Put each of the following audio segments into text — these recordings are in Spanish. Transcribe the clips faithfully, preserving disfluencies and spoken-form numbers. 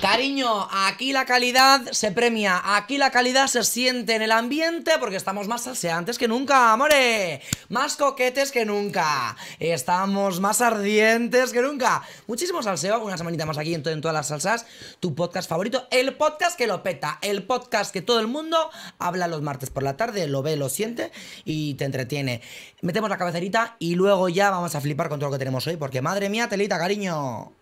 Cariño, aquí la calidad se premia, aquí la calidad se siente en el ambiente porque estamos más salseantes que nunca, amore, más coquetes que nunca, estamos más ardientes que nunca. Muchísimo salseo, una semanita más aquí en, en todas las salsas, tu podcast favorito, el podcast que lo peta, el podcast que todo el mundo habla los martes por la tarde, lo ve, lo siente y te entretiene. Metemos la cabecerita y luego ya vamos a flipar con todo lo que tenemos hoy porque madre mía, telita, cariño.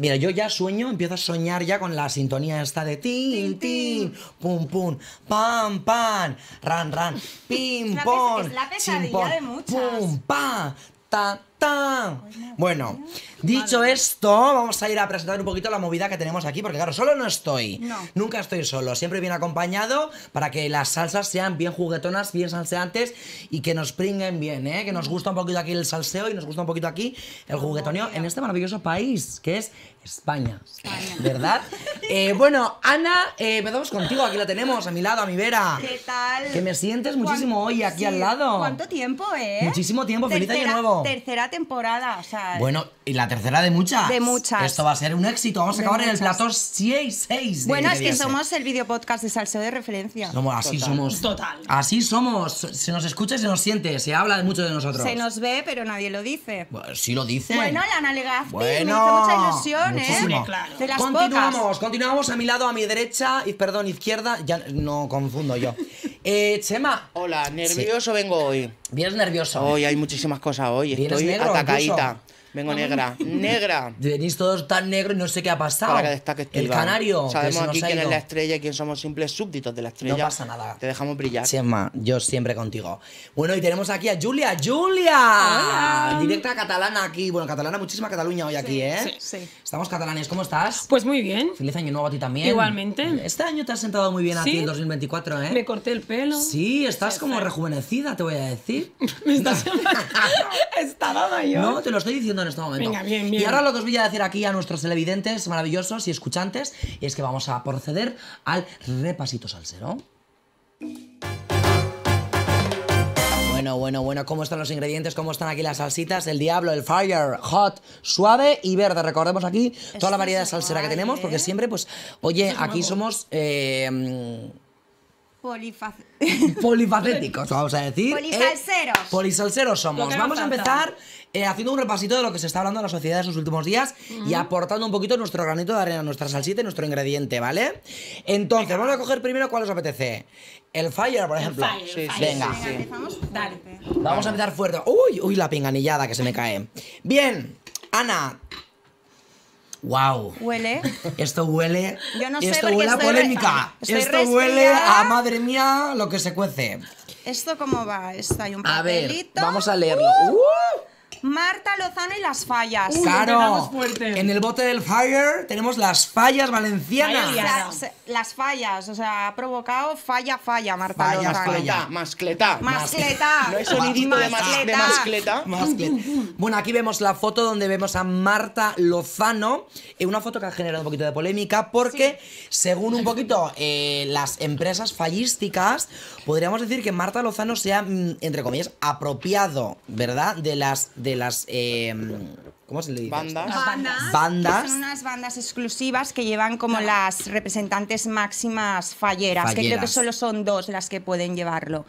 Mira, yo ya sueño, empiezo a soñar ya con la sintonía esta de tin, tin, pum, pum, pam, pam, ran, ran, pim, pom, chimpón, pum, pam, ta, ta. Bueno, dicho esto, vamos a ir a presentar un poquito la movida que tenemos aquí, porque claro, solo no estoy. No. Nunca estoy solo, siempre bien acompañado para que las salsas sean bien juguetonas, bien salseantes y que nos pringuen bien, ¿eh? Que nos gusta un poquito aquí el salseo y nos gusta un poquito aquí el juguetoneo en este maravilloso país, que es España, España. ¿Verdad? eh, bueno, Ana, eh, empezamos contigo, aquí la tenemos, a mi lado, a mi vera. ¿Qué tal? Que me sientes muchísimo hoy aquí sí. al lado. ¿Cuánto tiempo, eh? Muchísimo tiempo, tercera, feliz año nuevo. Tercera temporada, o sea... Bueno, y la tercera de muchas. De muchas. Esto va a ser un éxito, vamos a de acabar muchas. en el plató seis seis. Bueno, es que somos el videopodcast de Salseo de Referencia. Somos, así Total. somos. Total. Así somos, se nos escucha y se nos siente, se habla mucho de nosotros. Se nos ve, pero nadie lo dice. Bueno, sí lo dice. Bueno, la Ana Legazpi, bueno. me hace mucha ilusión. Muchísimo. Sí, claro. De las continuamos, pocas. continuamos a mi lado, a mi derecha, y, perdón, izquierda, ya no confundo yo. eh, Chema. Hola, nervioso sí. vengo hoy. Vienes nervioso. Hoy hay muchísimas cosas hoy. Estoy negro, atacadita. Incluso. Vengo negra, negra. Venís todos tan negros y no sé qué ha pasado. Para que destaques tú, el canario. Sabemos aquí quién es la estrella y quién somos simples súbditos de la estrella. No pasa nada. Te dejamos brillar. Chema, yo siempre contigo. Bueno, y tenemos aquí a Julia. ¡Julia! Hola. Directa catalana aquí. Bueno, catalana, muchísima Cataluña hoy aquí, sí, ¿eh? Sí, sí. Estamos catalanes. ¿Cómo estás? Pues muy bien. Feliz año nuevo a ti también. Igualmente. Este año te has sentado muy bien sí. aquí en dos mil veinticuatro, ¿eh? Me corté el pelo. Sí, estás sí, como sí. rejuvenecida, te voy a decir. Me estás... Estaba mayor. No, te lo estoy diciendo en este momento. Venga, bien, bien. Y ahora lo que os voy a decir aquí a nuestros televidentes maravillosos y escuchantes es que vamos a proceder al repasito salsero. Bueno, bueno, bueno, ¿cómo están los ingredientes? ¿Cómo están aquí las salsitas? El diablo, el fire, hot, suave y verde. Recordemos aquí toda Esto la variedad de salsera guay, que tenemos, porque siempre, pues, oye, es aquí nuevo. somos... Eh, Polifac... polifacéticos, vamos a decir. Polisalseros. Eh, polisalseros somos. Vamos a empezar eh, haciendo un repasito de lo que se está hablando en la sociedad en sus últimos días mm. y aportando un poquito nuestro granito de arena, nuestra salsita y nuestro ingrediente, ¿vale? Entonces, venga. vamos a coger primero cuál os apetece. El fire, por ejemplo. El fire, el fire. Venga. Venga, sí. empezamos Dale. Vamos a empezar fuerte. Uy, uy, la pinganillada que se me cae. Bien, Ana. Wow. Huele. Esto huele. Yo no sé esto huele a polémica. Esto resfriada. huele a madre mía lo que se cuece. ¿Esto cómo va? Esto hay un papelito. A ver, vamos a leerlo. Uh, uh. Marta Lozano y las fallas. Uy, claro. En el bote del fire tenemos las fallas valencianas. Las, las fallas, o sea, ha provocado falla, falla, Marta falla, Lozano. Falla. Mascleta. Mascleta. No hay sonidito de mascleta. Mascleta. Bueno, aquí vemos la foto donde vemos a Marta Lozano. Eh, una foto que ha generado un poquito de polémica porque, sí. según un poquito eh, las empresas fallísticas, podríamos decir que Marta Lozano se ha, entre comillas, apropiado, ¿verdad? De las... De las eh, ¿Cómo se le dice? Bandas. Bandas. bandas. Que son unas bandas exclusivas que llevan como claro. las representantes máximas falleras, falleras, que creo que solo son dos las que pueden llevarlo.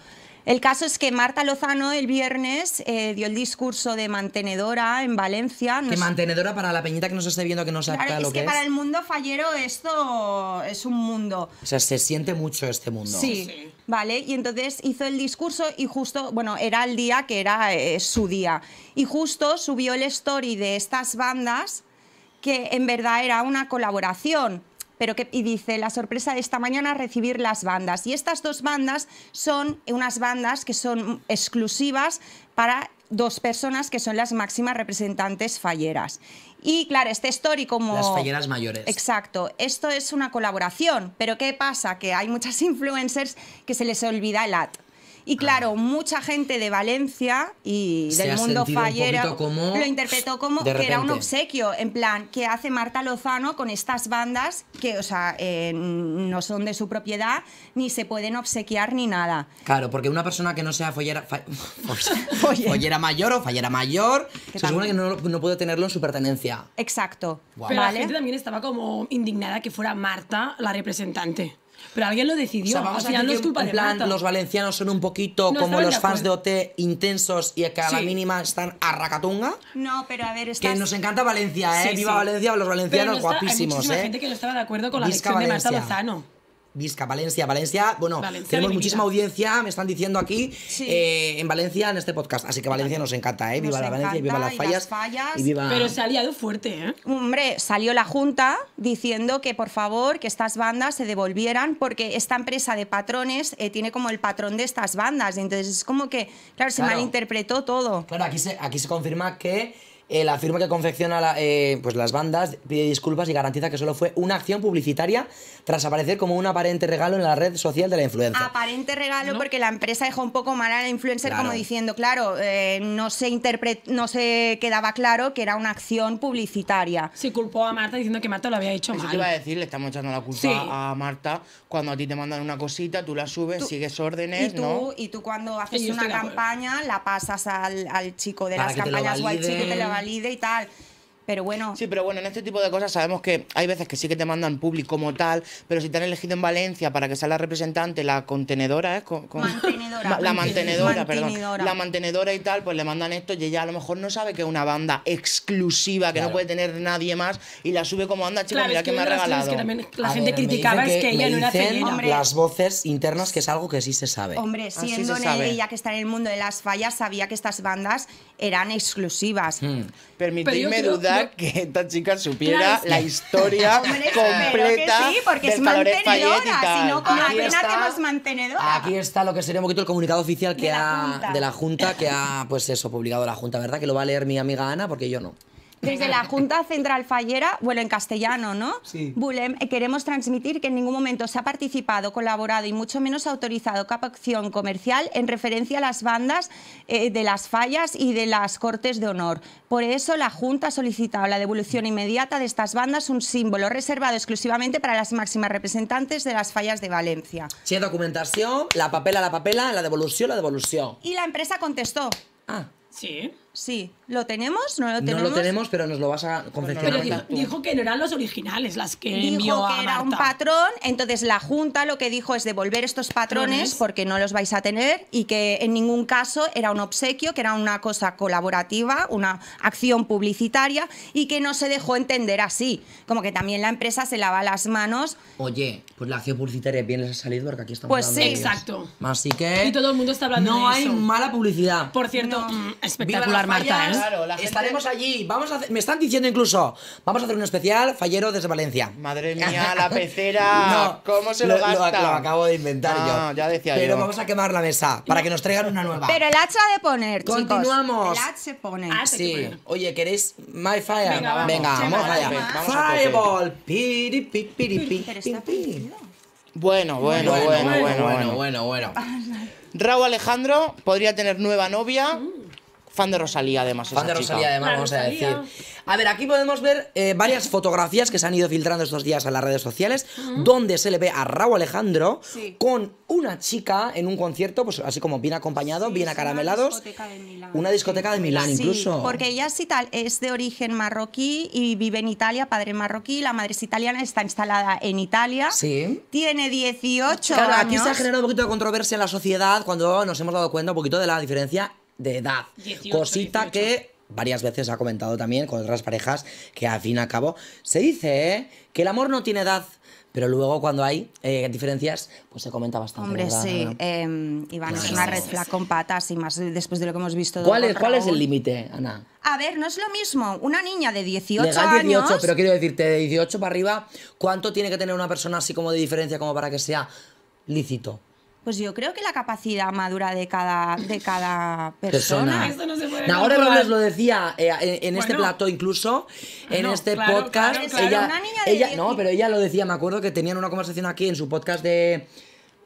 El caso es que Marta Lozano el viernes eh, dio el discurso de mantenedora en Valencia. No que sé... mantenedora para la peñita que nos esté viendo que no sabe claro, lo es que es. Es que para el mundo fallero esto es un mundo. O sea, se siente mucho este mundo. Sí, sí. Vale, y entonces hizo el discurso y justo, bueno, era el día que era eh, su día. Y justo subió el story de estas bandas que en verdad era una colaboración. Pero que, y dice, la sorpresa de esta mañana recibir las bandas. Y estas dos bandas son unas bandas que son exclusivas para dos personas que son las máximas representantes falleras. Y claro, este story como... Las falleras mayores. Exacto. Esto es una colaboración. Pero ¿qué pasa? Que hay muchas influencers que se les olvida el ad. Y claro, mucha gente de Valencia y del se mundo fallero como... lo interpretó como que era un obsequio, en plan, ¿qué hace Marta Lozano con estas bandas que, o sea, eh, no son de su propiedad, ni se pueden obsequiar ni nada? Claro, porque una persona que no sea follera, fa... follera mayor o fallera mayor, se supone que no, no puede tenerlo en su pertenencia. Exacto. Wow. Pero ¿vale? La gente también estaba como indignada que fuera Marta la representante. Pero alguien lo decidió, o sea, vamos al final no es culpa de Marta. Los valencianos son un poquito no como los fans de O T, intensos y que a sí. la mínima están a racatunga. No, pero a ver, estás... Que nos encanta Valencia, ¿eh? Sí, Viva sí. Valencia, los valencianos no está, guapísimos, hay muchísima ¿eh? gente que no estaba de acuerdo con Visca la elección Valencia. de Marta Lozano. Visca, Valencia, Valencia, bueno, Valencia tenemos bienvenida. muchísima audiencia, me están diciendo aquí, sí. eh, en Valencia, en este podcast. Así que Valencia nos encanta, ¿eh? Viva nos la Valencia, encanta, viva las fallas. Las fallas. Y viva... Pero se ha liado fuerte, ¿eh? Hombre, salió la Junta diciendo que, por favor, que estas bandas se devolvieran porque esta empresa de patrones eh, tiene como el patrón de estas bandas. Entonces es como que, claro, se claro. malinterpretó todo. Claro, aquí se, aquí se confirma que... Eh, la firma que confecciona la, eh, pues las bandas pide disculpas y garantiza que solo fue una acción publicitaria tras aparecer como un aparente regalo en la red social de la influencer. Aparente regalo, ¿no? Porque la empresa dejó un poco mal a la influencer, claro. como diciendo, claro, eh, no, se interpret no se quedaba claro que era una acción publicitaria. Se culpó a Marta diciendo que Marta lo había hecho Eso mal. Eso te iba a decir, le estamos echando la culpa sí. a Marta cuando a ti te mandan una cosita, tú la subes, tú, sigues órdenes, y tú, ¿no? Y tú cuando haces sí, una campaña la pasas al, al chico de Para las campañas o al chico que te lo valide y tal. Pero bueno... Sí, pero bueno, en este tipo de cosas sabemos que hay veces que sí que te mandan público como tal, pero si te han elegido en Valencia para que sea la representante, la contenedora, ¿eh? Con, con... Mantenedora. La mantenedora, mantenedora, perdón. La mantenedora y tal, pues le mandan esto y ella a lo mejor no sabe que es una banda exclusiva, que claro. no puede tener nadie más, y la sube como anda, chicos, claro, mira es que, que me ha regalado. Que también la a gente ver, criticaba que es que ella no era felina. Las voces internas, que es algo que sí se sabe. Hombre, siendo ella que está en el mundo de las fallas, sabía que estas bandas eran exclusivas. Hmm. Permitidme dudar que esta chica supiera claro, sí. la historia Hombre, completa que sí, porque del es mantenedora, sino con apenas tenemos mantenedora. Aquí está lo que sería un poquito el comunicado oficial que de, ha, la de la Junta, que ha pues eso publicado la Junta, ¿verdad? Que lo va a leer mi amiga Ana, porque yo no. Desde la Junta Central Fallera, bueno, en castellano, ¿no? Sí. Bulem, queremos transmitir que en ningún momento se ha participado, colaborado y mucho menos autorizado capacitación comercial en referencia a las bandas eh, de las fallas y de las cortes de honor. Por eso la Junta ha solicitado la devolución inmediata de estas bandas, un símbolo reservado exclusivamente para las máximas representantes de las fallas de Valencia. Sí, documentación, la papela, la papela, la devolución, la devolución. Y la empresa contestó. Ah. Sí. Sí. ¿Lo tenemos? ¿No lo tenemos? No lo tenemos, pero nos lo vas a confeccionar. Pero dijo que no eran los originales las que dijo envió a Marta. Dijo que era un patrón, entonces la Junta lo que dijo es devolver estos patrones porque no los vais a tener y que en ningún caso era un obsequio, que era una cosa colaborativa, una acción publicitaria y que no se dejó entender así. Como que también la empresa se lava las manos. Oye, pues la acción publicitaria bien les ha salido porque aquí estamos pues hablando sí. de ellos. Exacto. Así que... Y todo el mundo está hablando no de eso. No hay mala publicidad. Por cierto, no. espectacular. Marta, ¿eh? Claro, la gente... Estaremos allí. Vamos a hacer... Me están diciendo incluso, vamos a hacer un especial fallero desde Valencia. Madre mía, la pecera. No, ¿cómo se lo, lo gasta? Lo, lo acabo de inventar ah, yo. Ya decía Pero yo. vamos a quemar la mesa para que nos traigan una nueva. Pero el hacha de poner, Continuamos. Chicos, el hacha se pone. Ah, sí. Que poner. Oye, ¿queréis My Fire? Venga, vamos. Venga, vamos, vamos allá. Vamos a Fireball. Piri, piri, piri, piri, Pero está piri. Bueno, bueno, bueno, bueno, bueno, bueno, bueno, bueno. Raúl Alejandro podría tener nueva novia. Fan de Rosalía, además. Fan de Rosalía, además, vamos a decir. A ver, aquí podemos ver eh, varias fotografías que se han ido filtrando estos días en las redes sociales, uh-huh. donde se le ve a Raúl Alejandro sí. con una chica en un concierto, pues así como bien acompañado, sí, bien acaramelados. Una discoteca de Milán. Una discoteca de Milán, sí, incluso. Porque ella sí tal, es de origen marroquí y vive en Italia, padre marroquí, la madre es italiana, está instalada en Italia. Sí. Tiene dieciocho claro, años. Aquí se ha generado un poquito de controversia en la sociedad cuando nos hemos dado cuenta un poquito de la diferencia de edad, dieciocho, cosita dieciocho. Que varias veces ha comentado también con otras parejas que al fin y al cabo se dice ¿eh? que el amor no tiene edad, pero luego cuando hay eh, diferencias pues se comenta bastante. Hombre, ¿verdad? sí, eh, Iván, es una red flag con patas y más después de lo que hemos visto. ¿Cuál es, ¿cuál es el límite, Ana? A ver, no es lo mismo una niña de dieciocho Legal dieciocho, años... dieciocho, pero quiero decirte, de dieciocho para arriba, ¿cuánto tiene que tener una persona así como de diferencia como para que sea lícito? Pues yo creo que la capacidad madura de cada, de cada persona. persona. Esto no se puede Ahora Robles lo decía eh, en, en bueno, este plató incluso, en no, este claro, podcast. Claro, claro. Ella, una niña de ella, no, pero ella lo decía, me acuerdo que tenían una conversación aquí en su podcast de...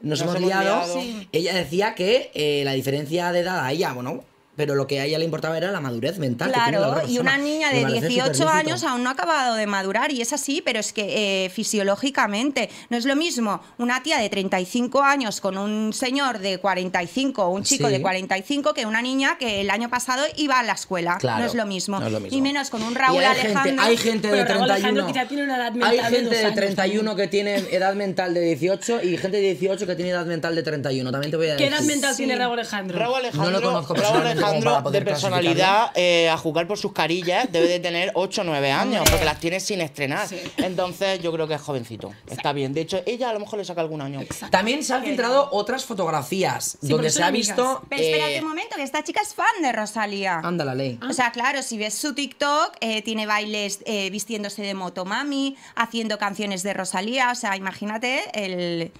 nos, nos hemos liado. liado. Sí. Ella decía que eh, la diferencia de edad a ella, bueno, pero lo que a ella le importaba era la madurez mental. Claro, que y una niña de dieciocho años aún no ha acabado de madurar, y es así, pero es que eh, fisiológicamente no es lo mismo una tía de treinta y cinco años con un señor de cuarenta y cinco o un chico sí. de cuarenta y cinco que una niña que el año pasado iba a la escuela. Claro, no, es lo mismo. no es lo mismo. Y menos con un Raúl hay Alejandro. Gente, hay gente de treinta y uno que ya tiene una edad mental. Hay gente de, de treinta y uno que tiene edad mental de dieciocho y gente de dieciocho que tiene edad mental de treinta y uno. También te voy a decir. ¿Qué edad mental sí. tiene Raúl Alejandro? Raúl Alejandro. No lo conozco. Raúl Alejandro. De personalidad, eh, a jugar por sus carillas, debe de tener ocho o nueve años, porque las tiene sin estrenar. Sí. Entonces, yo creo que es jovencito. Exacto. Está bien. De hecho, ella a lo mejor le saca algún año. Exacto. También se han filtrado otras fotografías sí, donde se ha amigas. visto. Pero eh... espérate un momento, que esta chica es fan de Rosalía. Anda la ley. Ah. O sea, claro, si ves su TikTok, eh, tiene bailes eh, vistiéndose de motomami, haciendo canciones de Rosalía. O sea, imagínate el,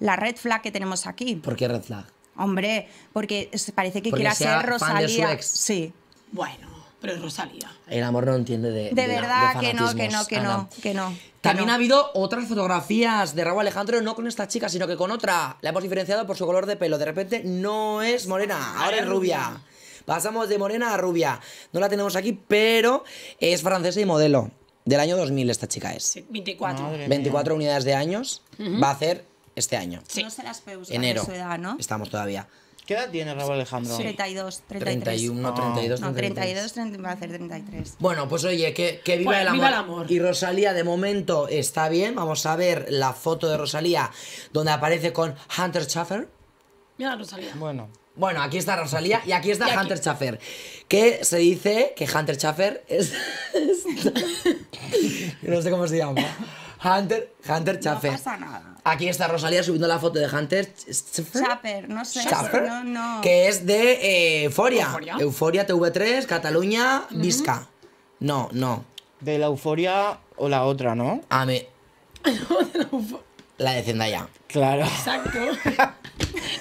la red flag que tenemos aquí. ¿Por qué red flag? Hombre, porque parece que quiera ser Rosalía. Sí. Bueno, pero es Rosalía. El amor no entiende de. De, de verdad de que no, que no, que Ana. no, que no. También no. ha habido otras fotografías de Raúl Alejandro, no con esta chica, sino que con otra. La hemos diferenciado por su color de pelo. De repente no es morena, ahora es rubia. Pasamos de morena a rubia. No la tenemos aquí, pero es francesa y modelo. Del año dos mil esta chica es. Sí, veinticuatro. veinticuatro unidades de años. Uh -huh. Va a hacer. Este año. Sí. No se las peus, enero. Su edad, ¿no? Estamos todavía. ¿Qué edad tiene Raúl Alejandro? Sí. treinta y dos, treinta y tres. treinta y uno, no. treinta y dos, no, treinta y dos, treinta y tres. Va a hacer treinta y tres. Bueno, pues oye, que, que viva, bueno, el amor. viva el amor. Y Rosalía, de momento, está bien. Vamos a ver la foto de Rosalía, donde aparece con Hunter Schafer. Mira, Rosalía. Bueno. Bueno, aquí está Rosalía y aquí está y aquí. Hunter Schafer. Que se dice que Hunter Schafer es... no sé cómo se llama. Hunter, Hunter Schafer. No pasa nada. Aquí está Rosalía subiendo la foto de Hunter Schafer, no sé, Schafer, no, no. que es de eh, Euforia. Euforia, Euforia T V tres, Cataluña, uh-huh. Visca. No, no. De la Euforia o la otra, ¿no? A mí. La de Zendaya. Claro. Exacto.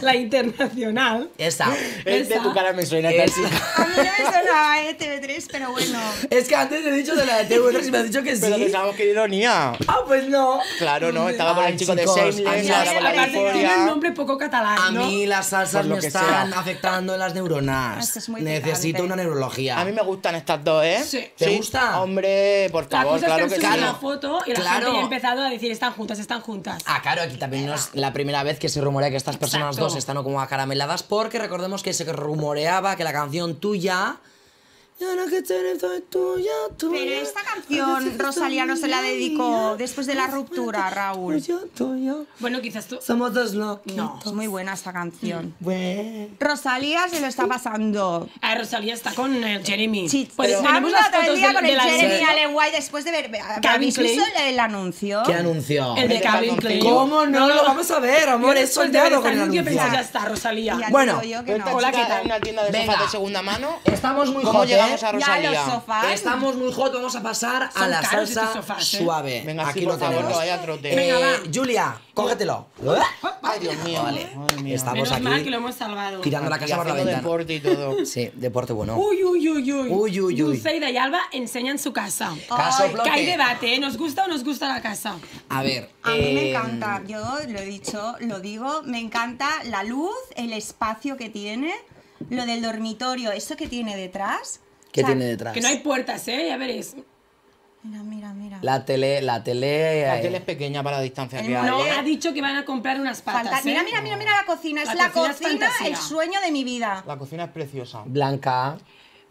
La internacional. Esa. Es de tu cara me suena. Es... A mí no me suena de T V tres, pero bueno. Es que antes he dicho de la de T V tres y me has dicho que sí. Pero pensábamos que ironía. Ah, pues no. Claro, no. Estaba Ay, con el chico chicos, de Shameless. Aparte tiene un nombre poco catalán, ¿no? A mí las salsas me están sea. afectando las neuronas. Esto es muy Necesito picante. una neurología. A mí me gustan estas dos, ¿eh? Sí. ¿Te sí. gusta? Hombre, por favor, la claro que sí. Claro. La foto y la claro. gente ya ha empezado a decir están juntas, están juntas. Ah, claro, aquí también no es la primera vez que se rumorea que estas personas Exacto. dos están como acarameladas, porque recordemos que se rumoreaba que la canción Tuya... Pero esta canción Rosalía no se la dedicó después de la ruptura, Raúl. Bueno, quizás tú... Somos dos loquitos. No, es muy buena esta canción. Rosalía se lo está pasando. Ah, Rosalía está con el Jeremy. Sí, pues vamos a todo el día con el Jeremy Allen White después de ver... ¿Incluso el anuncio? ¿Qué anuncio? El de Calvin Klein. ¿Cómo no? Lo vamos a ver, amor. Es soldado con el anuncio. Ya está, Rosalía. Bueno, hola, ¿qué tal? Una tienda de sofá de segunda mano. Estamos muy jóvenes. Vamos a Rosalía. Ya los sofás. Estamos muy hot, vamos a pasar Son a la salsa sofás, ¿eh? Suave. Venga, aquí sí, lo tenemos. Favor, vaya trote. Venga, va. Eh, Julia, cógetelo. Ay, Dios mío, vale. Ay, mía. Estamos Menos aquí. Mal que lo hemos salvado. Tirando la casa por la ventana. Deporte y todo. Sí, deporte bueno. Uy, uy, uy, uy. Uy, uy, uy. Dulceida y Alba enseñan su casa. Caso bloque. Que hay debate, ¿eh? ¿Nos gusta o nos gusta la casa? A ver. A eh... mí me encanta. Yo lo he dicho, lo digo. Me encanta la luz, el espacio que tiene. Lo del dormitorio, ¿eso que tiene detrás? ¿Qué o sea, tiene detrás? Que no hay puertas, ¿eh? Ya veréis. Mira, mira, mira. La tele, la tele... La eh. tele es pequeña para la distancia el, que hay. No, ha dicho que van a comprar unas patas, Fanta ¿eh? Mira, mira, mira, mira la cocina. La es la cocina, cocina es el sueño de mi vida. La cocina es preciosa. Blanca.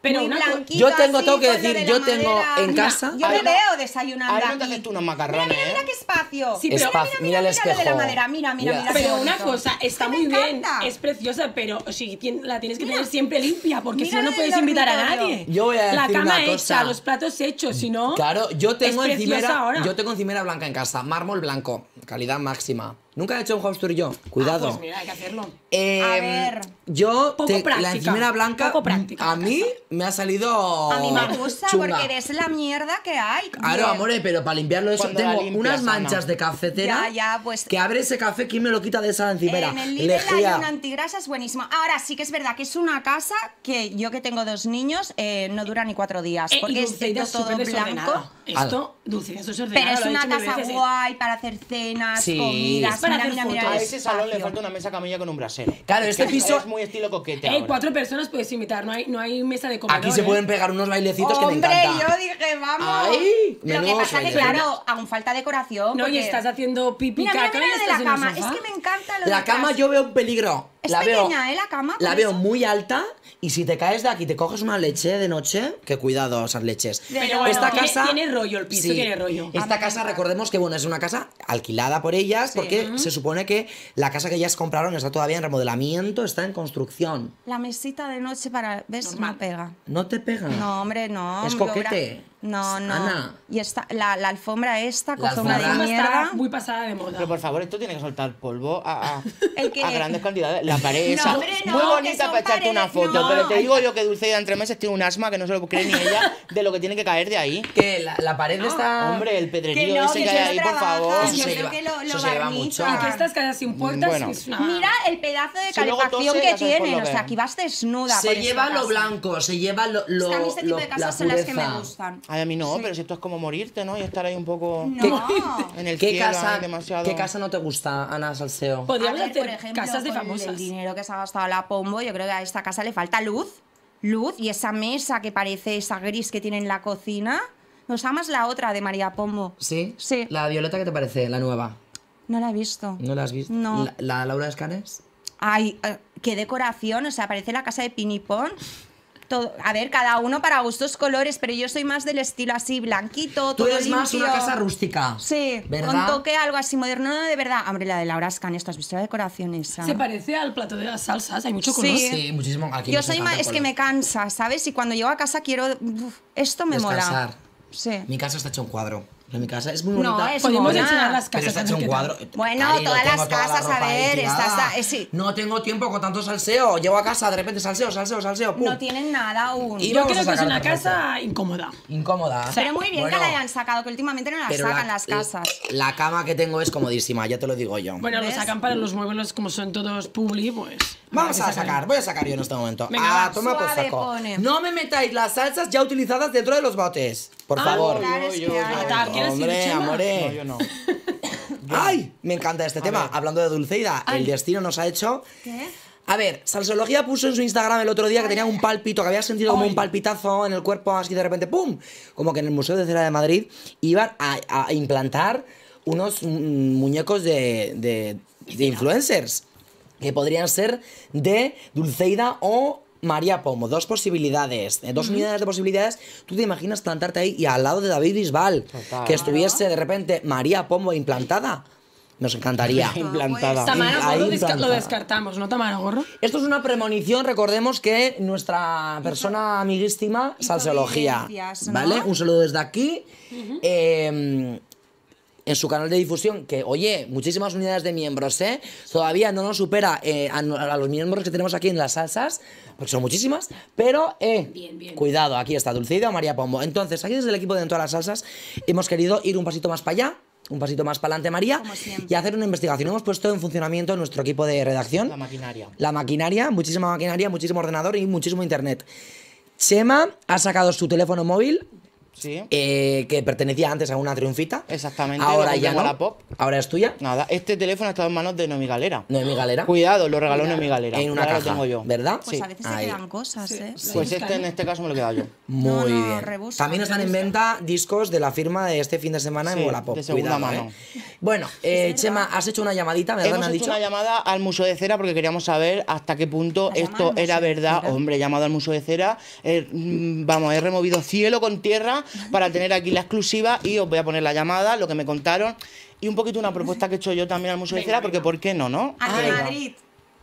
Pero una yo tengo, así, tengo que decir, de yo madera. tengo en mira, casa... Yo me veo desayunando aquí. Ahí no te unos macarrones, mira, mira, mira qué espacio. Sí, pero, Espaz, mira, mira, mira, mira, mira el espejo. Mira lo de la madera, mira, mira, mira. Pero una cosa, está muy bien, es preciosa, pero si, la tienes que mira. tener siempre limpia, porque si no, no puedes invitar a nadie. Yo voy a decir La cama una cosa. hecha, los platos hechos, si no... Claro, yo tengo, encimera, yo tengo encimera blanca en casa, mármol blanco, calidad máxima. Nunca he hecho un house tour yo. Cuidado. Ah, pues mira, hay que hacerlo. Eh, a ver. Yo, poco te, práctica, la encimera blanca, poco práctica, a mí me ha salido. A mí me gusta chunga. porque eres la mierda que hay. Claro, amores, pero para limpiarlo eso Cuando tengo limpias, unas manchas Ana. de cafetera. Ya, ya, pues. Que abre ese café, ¿quién me lo quita de esa encimera? En el Lidl hay una antigrasa, es buenísima. Ahora sí que es verdad que es una casa que yo que tengo dos niños eh, no dura ni cuatro días. Eh, porque es todo blanco. Esto, Dulceida, eso es ordenado. Pero es una casa veces, guay para hacer cenas, sí, comidas. para mira, hacer mira, fotos. Mira, a ese salón le falta una mesa camilla con un brasero. Claro, este piso es muy estilo coquete. Hay cuatro personas puedes invitar, no hay, no hay mesa de comedor. Aquí se pueden pegar unos bailecitos que me encantan. Hombre, yo dije, vamos. Ay, lo que pasa es que, claro, aún falta decoración. No, y estás haciendo pipi caca y estás en el sofá. Es que me encanta lo de la cama, yo veo un peligro. Es la pequeña, veo, ¿eh? La cama. La veo eso. Muy alta y si te caes de aquí, te coges una leche de noche, que cuidado esas leches. Pero bueno, esta tiene, casa, tiene rollo el piso, sí, tiene rollo. Esta casa, encanta. Recordemos que bueno, es una casa alquilada por ellas, sí, porque uh-huh. se supone que la casa que ellas compraron está todavía en remodelamiento, está en construcción. La mesita de noche para... ¿Ves? No pega. ¿No te pega? No, hombre, no. Es coquete. Obra... No, no. Ana. Y esta, la, la alfombra esta, la alfombra de mierda. Muy pasada de moda. Pero por favor, esto tiene que soltar polvo a, a, ¿el que? A grandes cantidades. La pared esa. No, hombre, no, muy bonita para echarte una foto. No. Pero te digo yo que Dulceida entre meses tiene un asma que no se lo cree ni ella de lo que tiene que caer de ahí. Que la, la pared no. está. Hombre, el pedrerío que no, ese que, que hay ahí, por favor. Eso, yo se, creo lleva, que lo, lo eso se lleva mucho. Y que estas casas sin puertas. Bueno. Una... Mira el pedazo de calefacción si que tienen. O sea, aquí vas desnuda. Se lleva lo blanco, se lleva lo. Es que a mí este tipo de casas son las que me gustan. Ay, a mí no, sí. pero si esto es como morirte, ¿no? Y estar ahí un poco no. en el ¿Qué cielo, casa, demasiado... ¿Qué casa no te gusta, Ana Salseo? Podríamos hacer, por ejemplo, casas de famosas. El dinero que se ha gastado la Pombo, yo creo que a esta casa le falta luz. Luz y esa mesa que parece esa gris que tiene en la cocina. Nos amas la otra de María Pombo. ¿Sí? Sí. ¿La violeta qué te parece, la nueva? No la he visto. ¿No la has visto? No. ¿La, la Laura Escanes? Ay, qué decoración. O sea, parece la casa de Pinipón. Todo, a ver, cada uno para gustos colores, pero yo soy más del estilo así, blanquito, todo limpio. Tú eres más una casa rústica. Sí, ¿verdad? Con toque algo así moderno, no, de verdad. Hombre, la de Laura Escanes, ¿tú has visto la decoración esa? Se parece al plato de las salsas, hay mucho color. Sí, sí muchísimo. Aquí yo soy más, es que me cansa, ¿sabes? Y cuando llego a casa quiero... Uf, esto me Descansar. mola. Sí. Mi casa está hecho un cuadro. En mi casa es muy bonita. No, es Podemos buena. enseñar las casas. Pero está hecho un cuadro. Bueno, Cari, todas las casas, toda la a ver. Estás a, eh, sí. No tengo tiempo con tanto salseo. Llevo a casa, de repente salseo, salseo, salseo. Pum. No tienen nada aún. Y yo creo que es una casa incómoda. Incómoda. Pero muy bien bueno, que la hayan sacado, que últimamente no la pero sacan la, las casas. La, la cama que tengo es comodísima, ya te lo digo yo. Bueno, ¿ves? Lo sacan para los muebles, como son todos publi, pues. Vamos a sacar, voy a sacar yo en este momento. Venga, ah, toma por saco. Pone. No me metáis las salsas ya utilizadas dentro de los botes. Por ah, favor. Claro, yo, yo, yo, hombre, amore. No, yo no. Ay, me encanta este a tema. Ver. Hablando de Dulceida, Ay. el destino nos ha hecho... ¿Qué? A ver, Salsología puso en su Instagram el otro día que tenía un palpito, que había sentido como un palpitazo en el cuerpo, así de repente, ¡pum! Como que en el Museo de Cera de Madrid iban a, a implantar unos muñecos de, de, de influencers. Que podrían ser de Dulceida o María Pombo. Dos posibilidades, dos uh-huh. unidades de posibilidades. Tú te imaginas plantarte ahí y al lado de David Bisbal, Total. que estuviese de repente María Pombo implantada. Nos encantaría. Implantada. Tamara Gorro desca lo descartamos, ¿no, Tamara Gorro? Esto es una premonición, recordemos que nuestra persona amiguístima, Salseología, ¿vale? ¿No? Un saludo desde aquí. Uh-huh. eh, En su canal de difusión, que, oye, muchísimas unidades de miembros, ¿eh? Todavía no nos supera eh, a, a los miembros que tenemos aquí en las salsas, porque son muchísimas, pero, eh, bien, bien. cuidado, aquí está Dulceida o María Pombo. Entonces, aquí desde el equipo de En todas las salsas hemos querido ir un pasito más para allá, un pasito más para adelante, María, y hacer una investigación. Hemos puesto en funcionamiento nuestro equipo de redacción. La maquinaria. La maquinaria, muchísima maquinaria, muchísimo ordenador y muchísimo internet. Chema ha sacado su teléfono móvil... Sí. Eh, que pertenecía antes a una triunfita. Exactamente. Ahora ya no. Mola Pop. Ahora es tuya. Nada, este teléfono ha estado en manos de Noemi Galera. Noemi Galera. Cuidado, lo regaló Noemi Galera. En una Ahora caja, lo tengo yo. ¿Verdad? Pues sí. a veces Ahí. se quedan cosas, sí. ¿eh? Pues sí. este en este caso me lo he quedado yo. Muy no, no, bien. Rebusa, También rebusa. están en venta discos de la firma de este fin de semana sí, en Mola Pop. De segunda Cuidado, mano. ¿eh? Bueno, eh, Chema, has hecho una llamadita, ¿verdad? Hemos hecho dicho? una llamada al Museo de Cera porque queríamos saber hasta qué punto la esto era verdad. Hombre, he llamado al Museo de Cera. Eh, vamos, he removido cielo con tierra para tener aquí la exclusiva y os voy a poner la llamada, lo que me contaron y un poquito una propuesta que he hecho yo también al Museo venga, de Cera, porque ¿por qué no, no? A ah, Madrid.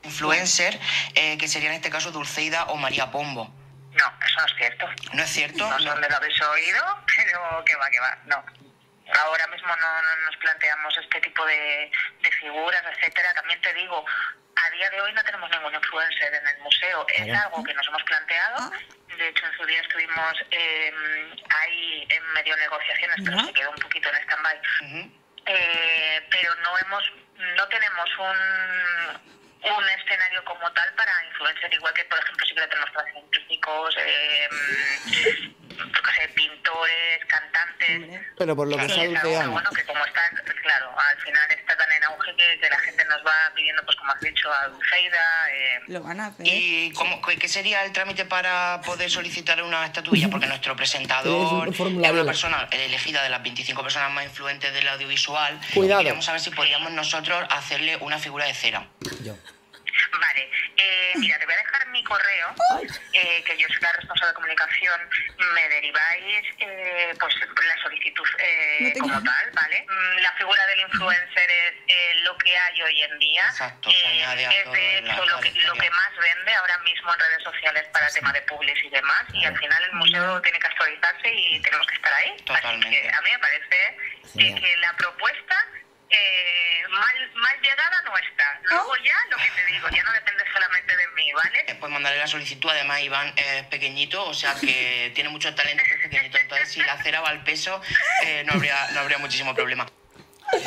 Influencer, eh, que sería en este caso Dulceida o María Pombo. No, eso no es cierto. ¿No es cierto? No sé dónde lo habéis oído, pero que va, que va, no. Ahora mismo no, no nos planteamos este tipo de, de figuras, etcétera. También te digo, a día de hoy no tenemos ningún influencer en el museo. Es ¿Vale? algo que nos hemos planteado. De hecho, en su día estuvimos eh, ahí en medio de negociaciones, pero ¿No? se quedó un poquito en stand-by. Uh-huh. eh, pero no hemos, no tenemos un... un escenario como tal para influencer, igual que por ejemplo sí que lo tenemos para científicos, eh, yo qué sé, pintores, cantantes. Pero por lo que está Dulceida, bueno, que como está, claro, al final está tan en auge que, que la gente nos va pidiendo, pues como has dicho, a Dulceida. Eh, lo van a hacer. ¿Y cómo, qué sería el trámite para poder solicitar una estatuilla? Porque nuestro presentador es una persona elegida de las veinticinco personas más influentes del audiovisual. Cuidado. Queremos saber si podríamos nosotros hacerle una figura de cera. Yo. Vale, eh, mira, te voy a dejar mi correo, eh, que yo soy la responsable de comunicación, me deriváis eh, pues la solicitud eh, no como tal, ¿vale? La figura del influencer es eh, lo que hay hoy en día. Exacto, eh, es de hecho lo que, lo que más vende ahora mismo en redes sociales para sí. tema de publis y demás, y al final el museo tiene que actualizarse y tenemos que estar ahí. Totalmente. Así que a mí me parece que, que la propuesta... Eh, mal, mal llegada no está. Luego ya, lo que te digo, ya no depende solamente de mí, ¿vale? Después mandaré la solicitud, además Iván es pequeñito, o sea que tiene mucho talento, es pequeñito, entonces si la cera va al peso eh, no habría, no habría muchísimo problema.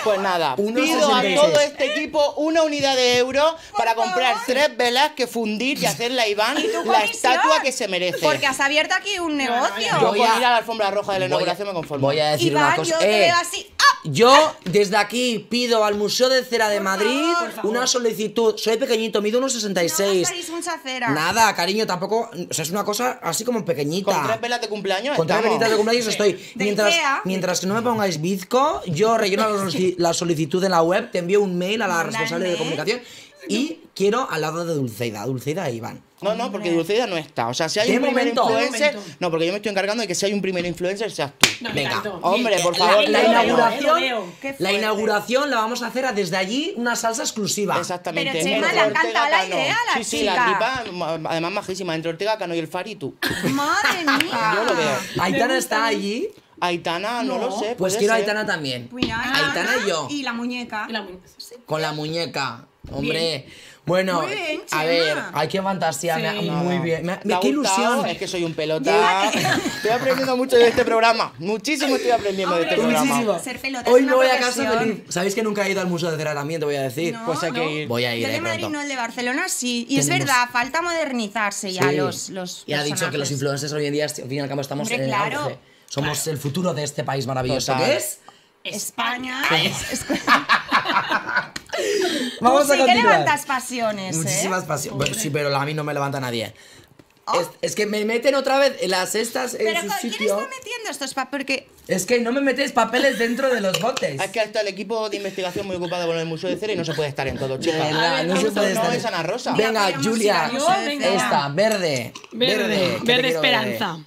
Pues nada, pido a todo este equipo una unidad de euro para comprar tres velas que fundir y hacerle a Iván la estatua que se merece. Porque has abierto aquí un negocio. Yo voy a ir a la alfombra roja de la inauguración, me conformo. Voy a decir Iván, una cosa. Yo, eh, así. ¡Ah! Yo desde aquí pido al Museo de Cera de Madrid una solicitud. Soy pequeñito, mido uno sesenta y seis. No mucha cera. Nada, cariño, tampoco. O sea, es una cosa así como pequeñita. Con tres velas de cumpleaños. Con tres velitas de cumpleaños estoy. Mientras, mientras que no me pongáis bizco, yo relleno los la solicitud en la web, te envío un mail a la responsable de comunicación y quiero al lado de Dulceida, Dulceida e Iván. No, no, porque Dulceida no está. O sea, si hay un primer momento? influencer... No, porque yo me estoy encargando de que si hay un primer influencer seas tú. No, venga, tanto. Hombre, por favor. La, la, la, inauguración, la inauguración la vamos a hacer a desde allí una salsa exclusiva. Exactamente. Pero Chema, le encanta la idea a la sí, chica. Sí, sí, la tipa, además majísima, entre Ortega Cano y el Fari, tú. ¡Madre mía! Yo lo veo. Aitana está allí... Aitana, no, no lo sé. Pues quiero a Aitana también. Cuidado. Aitana y yo. Y la muñeca. Y la muñeca. Sí. Con la muñeca. Hombre. Bien. Bueno, muy bien, a ver, hay que fantasía. Sí. Me, muy bien. Me, me, qué ilusión. Es que soy un pelota. Estoy aprendiendo mucho de este programa. Muchísimo estoy aprendiendo Hombre, de este muchísimo. programa. Ser pelota Hoy es me voy a casa feliz. Sabéis que nunca he ido al Museo de Cera también, te voy a decir. No, pues hay no. que ir. Voy a ir. El de Madrid no, el de Barcelona sí. Y Tenemos... es verdad, falta modernizarse ya sí. los, los. Y ha dicho que los influencers hoy en día, al fin y al cabo, estamos Hombre, en el claro. auge. Somos claro. el futuro de este país maravilloso. Total. ¿Qué es? España. Es... Vamos a continuar. Sí que levantas pasiones, Muchísimas ¿eh? pasiones. Bueno, sí, pero a mí no me levanta nadie. Oh. Es, es que me meten otra vez las cestas en su sitio. ¿Quién está metiendo estos papeles? Es que no me metes papeles dentro de los botes. Es que está el equipo de investigación muy ocupado con el Museo de Cera y no se puede estar en todo, chicas. Verdad, no, no se puede estar. No es Ana Rosa. Venga, venga Julia. Yo, venga. Esta, verde. Verde. Verde, verde esperanza. Verde.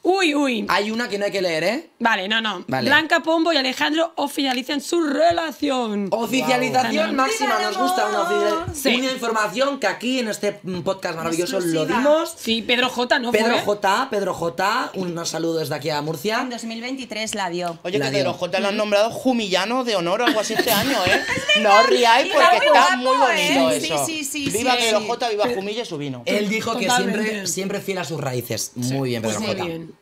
Uy, uy. Hay una que no hay que leer, ¿eh? Vale, no, no. Vale. Blanca Pombo y Alejandro oficializan su relación. Oficialización wow. máxima. Nos gusta una oficialización. Sí. Una información que aquí en este podcast maravilloso Exclusiva. lo dimos. Sí, Pedro J, ¿no? Pedro fue? J, Pedro J. Unos saludos desde aquí a Murcia. En dos mil veintitrés la dio. Oye, la que Pedro dio. J lo han nombrado Jumillano de honor o algo así este año, ¿eh? No riáis porque está, está muy bonito, ¿eh? Eso. Sí, sí, sí. Viva sí. Pedro J, viva Jumilla y su vino. Él dijo Totalmente. que siempre, siempre fiel a sus raíces. Sí. Muy bien, Pedro sí, J. Bien.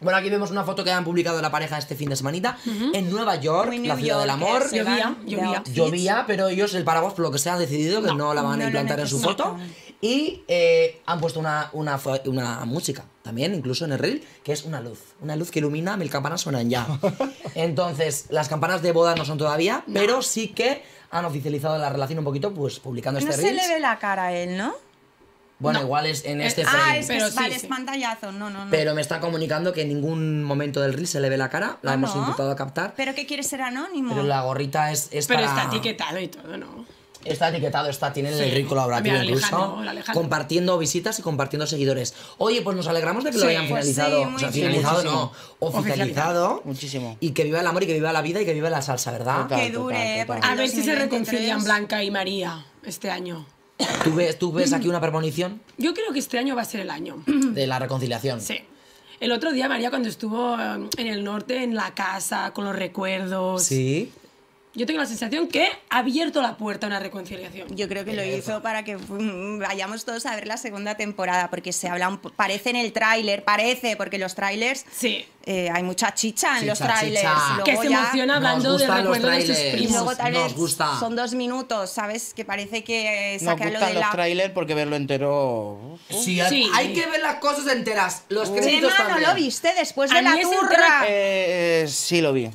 Bueno, aquí vemos una foto que han publicado la pareja este fin de semanita uh-huh. en Nueva York, Muy la New ciudad York, del amor. Llovía, llovía. Llovía, pero ellos, el paraguas, por lo que se han decidido, no, que no la van no a implantar en su foto. Y eh, han puesto una, una, una música también, incluso en el reel, que es una luz. Una luz que ilumina, mil campanas suenan ya. Entonces, las campanas de boda no son todavía, no. pero sí que han oficializado la relación un poquito, pues publicando no este reel. No se le ve la cara a él, ¿no? Bueno, no. igual es en este frame. Ah, es que pero es, sí, vale, sí. es pantallazo. No, no, no. Pero me está comunicando que en ningún momento del reel se le ve la cara. La ah, hemos no. intentado captar. ¿Pero qué quiere ser anónimo? Pero la gorrita es, es Pero para... está etiquetado y todo, ¿no? Está etiquetado, está, tiene sí. el reel colaborativo Mira, incluso. Alejandro, Alejandro. Compartiendo visitas y compartiendo seguidores. Oye, pues nos alegramos de que sí, lo hayan finalizado. Pues sí, o sea, finalizado muchísimo. no, oficializado. Muchísimo. Y que viva el amor y que viva la vida y que viva la salsa, ¿verdad? Total, que dure. Total, total. A ver si se reconcilian Blanca y María este año. ¿Tú ves, ¿Tú ves aquí una premonición? Yo creo que este año va a ser el año de la reconciliación. Sí. El otro día María cuando estuvo en el norte, en la casa, con los recuerdos. Sí. Yo tengo la sensación que ha abierto la puerta a una reconciliación. Yo creo que lo hizo para que vayamos todos a ver la segunda temporada, porque se habla, un, parece en el tráiler, parece, porque los trailers... Sí. Eh, hay mucha chicha en chicha, los trailers. Luego que se emociona hablando de recuerdos de sus primos. Luego, tal vez, nos gusta. Son dos minutos, ¿sabes? Que parece que saca lo de la... Nos gustan los trailers porque verlo entero... Sí, sí, hay que ver las cosas enteras. Los créditos Chema, también. ¿No lo viste después de la turra? Eh, sí, lo vi.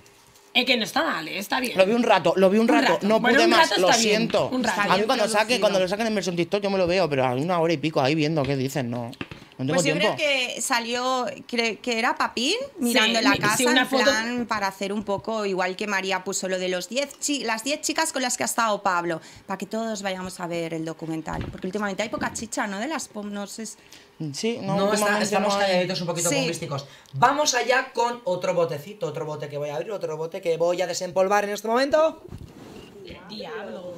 Es que no está mal, está bien. Lo vi un rato, lo vi un rato, un rato. no bueno, pude más, lo bien. siento. Un rato. A mí cuando, saque, cuando lo saquen en versión TikTok yo me lo veo, pero a una hora y pico ahí viendo qué dicen, no, no tengo pues yo tiempo. Creo que salió, que era Papín mirando sí, la casa sí, una en foto... plan para hacer un poco, igual que María puso lo de los diez chi las diez chicas con las que ha estado Pablo, para que todos vayamos a ver el documental, porque últimamente hay poca chicha, ¿no? De las pom, no sé... Sí, no, no está, estamos no calladitos, un poquito sí. bombísticos. Vamos allá con otro botecito, otro bote que voy a abrir, otro bote que voy a desempolvar en este momento. El diablo.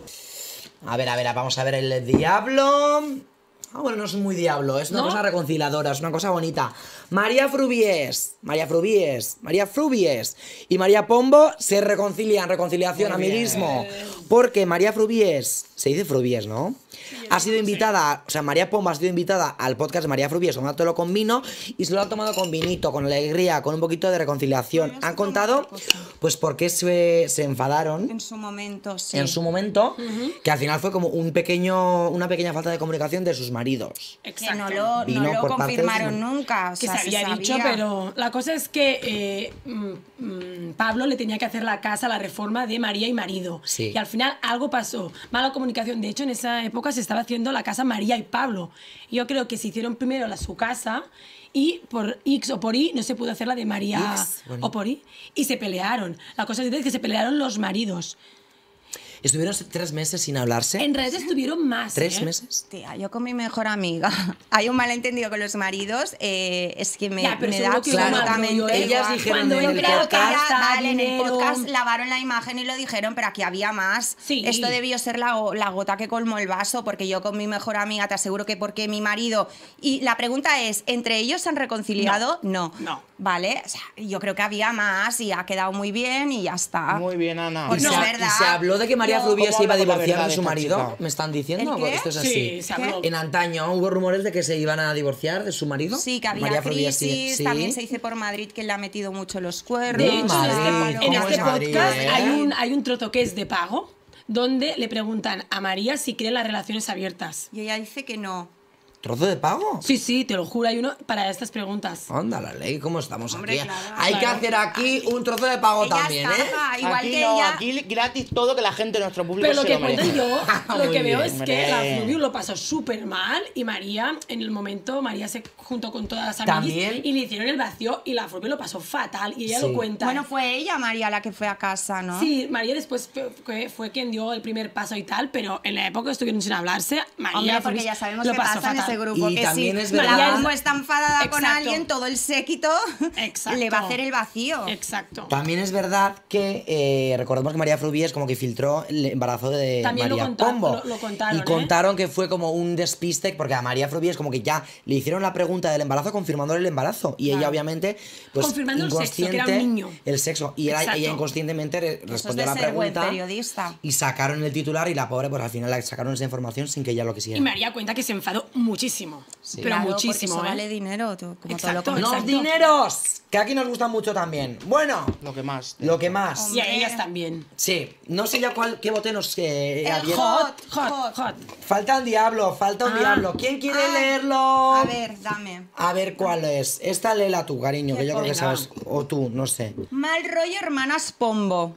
A ver, a ver, vamos a ver el diablo. Ah, bueno, no es muy diablo, es una ¿No? cosa reconciliadora, es una cosa bonita. María Frubíes, María Frubíes, María Frubíes y María Pombo se reconcilian, reconciliación, amiguismo. Porque María Frubíes, se dice Frubíes, ¿no? Ha sido invitada, o sea, María Pombo ha sido invitada al podcast de María Frubíes, donde te lo con vino, y se lo ha tomado con vinito, con alegría, con un poquito de reconciliación. Han contado, pues, por qué se, se enfadaron. En su momento, sí. En su momento, uh-huh. que al final fue como un pequeño, una pequeña falta de comunicación de sus maridos. Exacto. Que no lo, vino no lo por confirmaron partes, nunca. O sea, que se, se había sabía. dicho, pero la cosa es que eh, mm, mm, Pablo le tenía que hacer la casa, la reforma de María y marido. Sí. Y al final algo pasó. Mala comunicación. De hecho, en esa época se estaba haciendo la casa María y Pablo. Yo creo que se hicieron primero la, su casa y por X o por Y no se pudo hacer la de María X, bueno. o por Y y se pelearon. La cosa es que se pelearon los maridos. ¿Estuvieron tres meses sin hablarse? En realidad estuvieron más. ¿Tres ¿eh? meses? Tía, yo con mi mejor amiga. Hay un malentendido con los maridos. Eh, es que me, ya, me da absolutamente... Ellas dijeron en el podcast... Vale, en el podcast lavaron la imagen y lo dijeron, pero aquí había más. Sí. Esto debió ser la, la gota que colmó el vaso, porque yo con mi mejor amiga te aseguro que porque mi marido... Y la pregunta es, ¿entre ellos se han reconciliado? No. No. no. Vale, o sea, yo creo que había más y ha quedado muy bien y ya está. Muy bien, Ana. Pues no, se, verdad. se habló de que María María Frubíes se iba a divorciar de su marido, chica. ¿Me están diciendo? Esto es así. Sí, en antaño hubo rumores de que se iban a divorciar de su marido. Sí, que había María crisis, Frubíes, sí. también se dice por Madrid que le ha metido mucho los cuernos. De hecho, Madrid, en este podcast Madrid, ¿eh? hay, un, hay un trozo que es de pago, donde le preguntan a María si cree en las relaciones abiertas. Y ella dice que no. ¿Trozo de pago? Sí, sí, te lo juro, hay uno para estas preguntas. Anda, la ley, ¿cómo estamos Hombre, aquí? Claro, hay claro. que hacer aquí un trozo de pago ella también, está, ¿eh? Igual aquí que no, ella... aquí gratis todo, que la gente, nuestro público Pero lo que cuento yo, lo que bien, veo es hombre. que la Frubíes lo pasó súper mal y María, en el momento, María se juntó con todas las amigas y le hicieron el vacío y la Frubíes lo pasó fatal y ella sí. lo cuenta. Bueno, fue ella, María, la que fue a casa, ¿no? Sí, María después fue, fue quien dio el primer paso y tal, pero en la época estuvieron sin hablarse. María Hombre, porque ya sabemos lo que pasó pasa fatal. Grupo, y que también si es verdad. María Pombo está enfadada Exacto. con alguien, todo el séquito Exacto. le va a hacer el vacío. Exacto. También es verdad que eh, recordemos que María Frubíes como que filtró el embarazo de también María lo Pombo. Lo, lo contaron, y contaron ¿eh? que fue como un despiste, porque a María Frubíes como que ya le hicieron la pregunta del embarazo confirmándole el embarazo. Y claro. ella obviamente, pues confirmando inconsciente, el sexo, que era un niño. El sexo. Y era, ella inconscientemente respondió es a la pregunta. Periodista. Y sacaron el titular y la pobre, pues al final la sacaron esa información sin que ella lo quisiera. Y María cuenta que se enfadó mucho. Muchísimo, sí. pero claro, muchísimo. Eso ¿eh? vale dinero, tú, como exacto, todo lo ¡Los dineros! Que aquí nos gustan mucho también. Bueno, lo que más. Lo que más. Hombre. Y a ellas también. Sí, no sé ya cuál, qué bote nos eh, abierto. Hot, hot, hot. Falta un diablo, falta un ah. diablo. ¿Quién quiere Ay. leerlo? A ver, dame. A ver cuál es. Esta léela tú, cariño, que yo creo que sabes. O tú, no sé. Mal rollo, hermanas Pombo.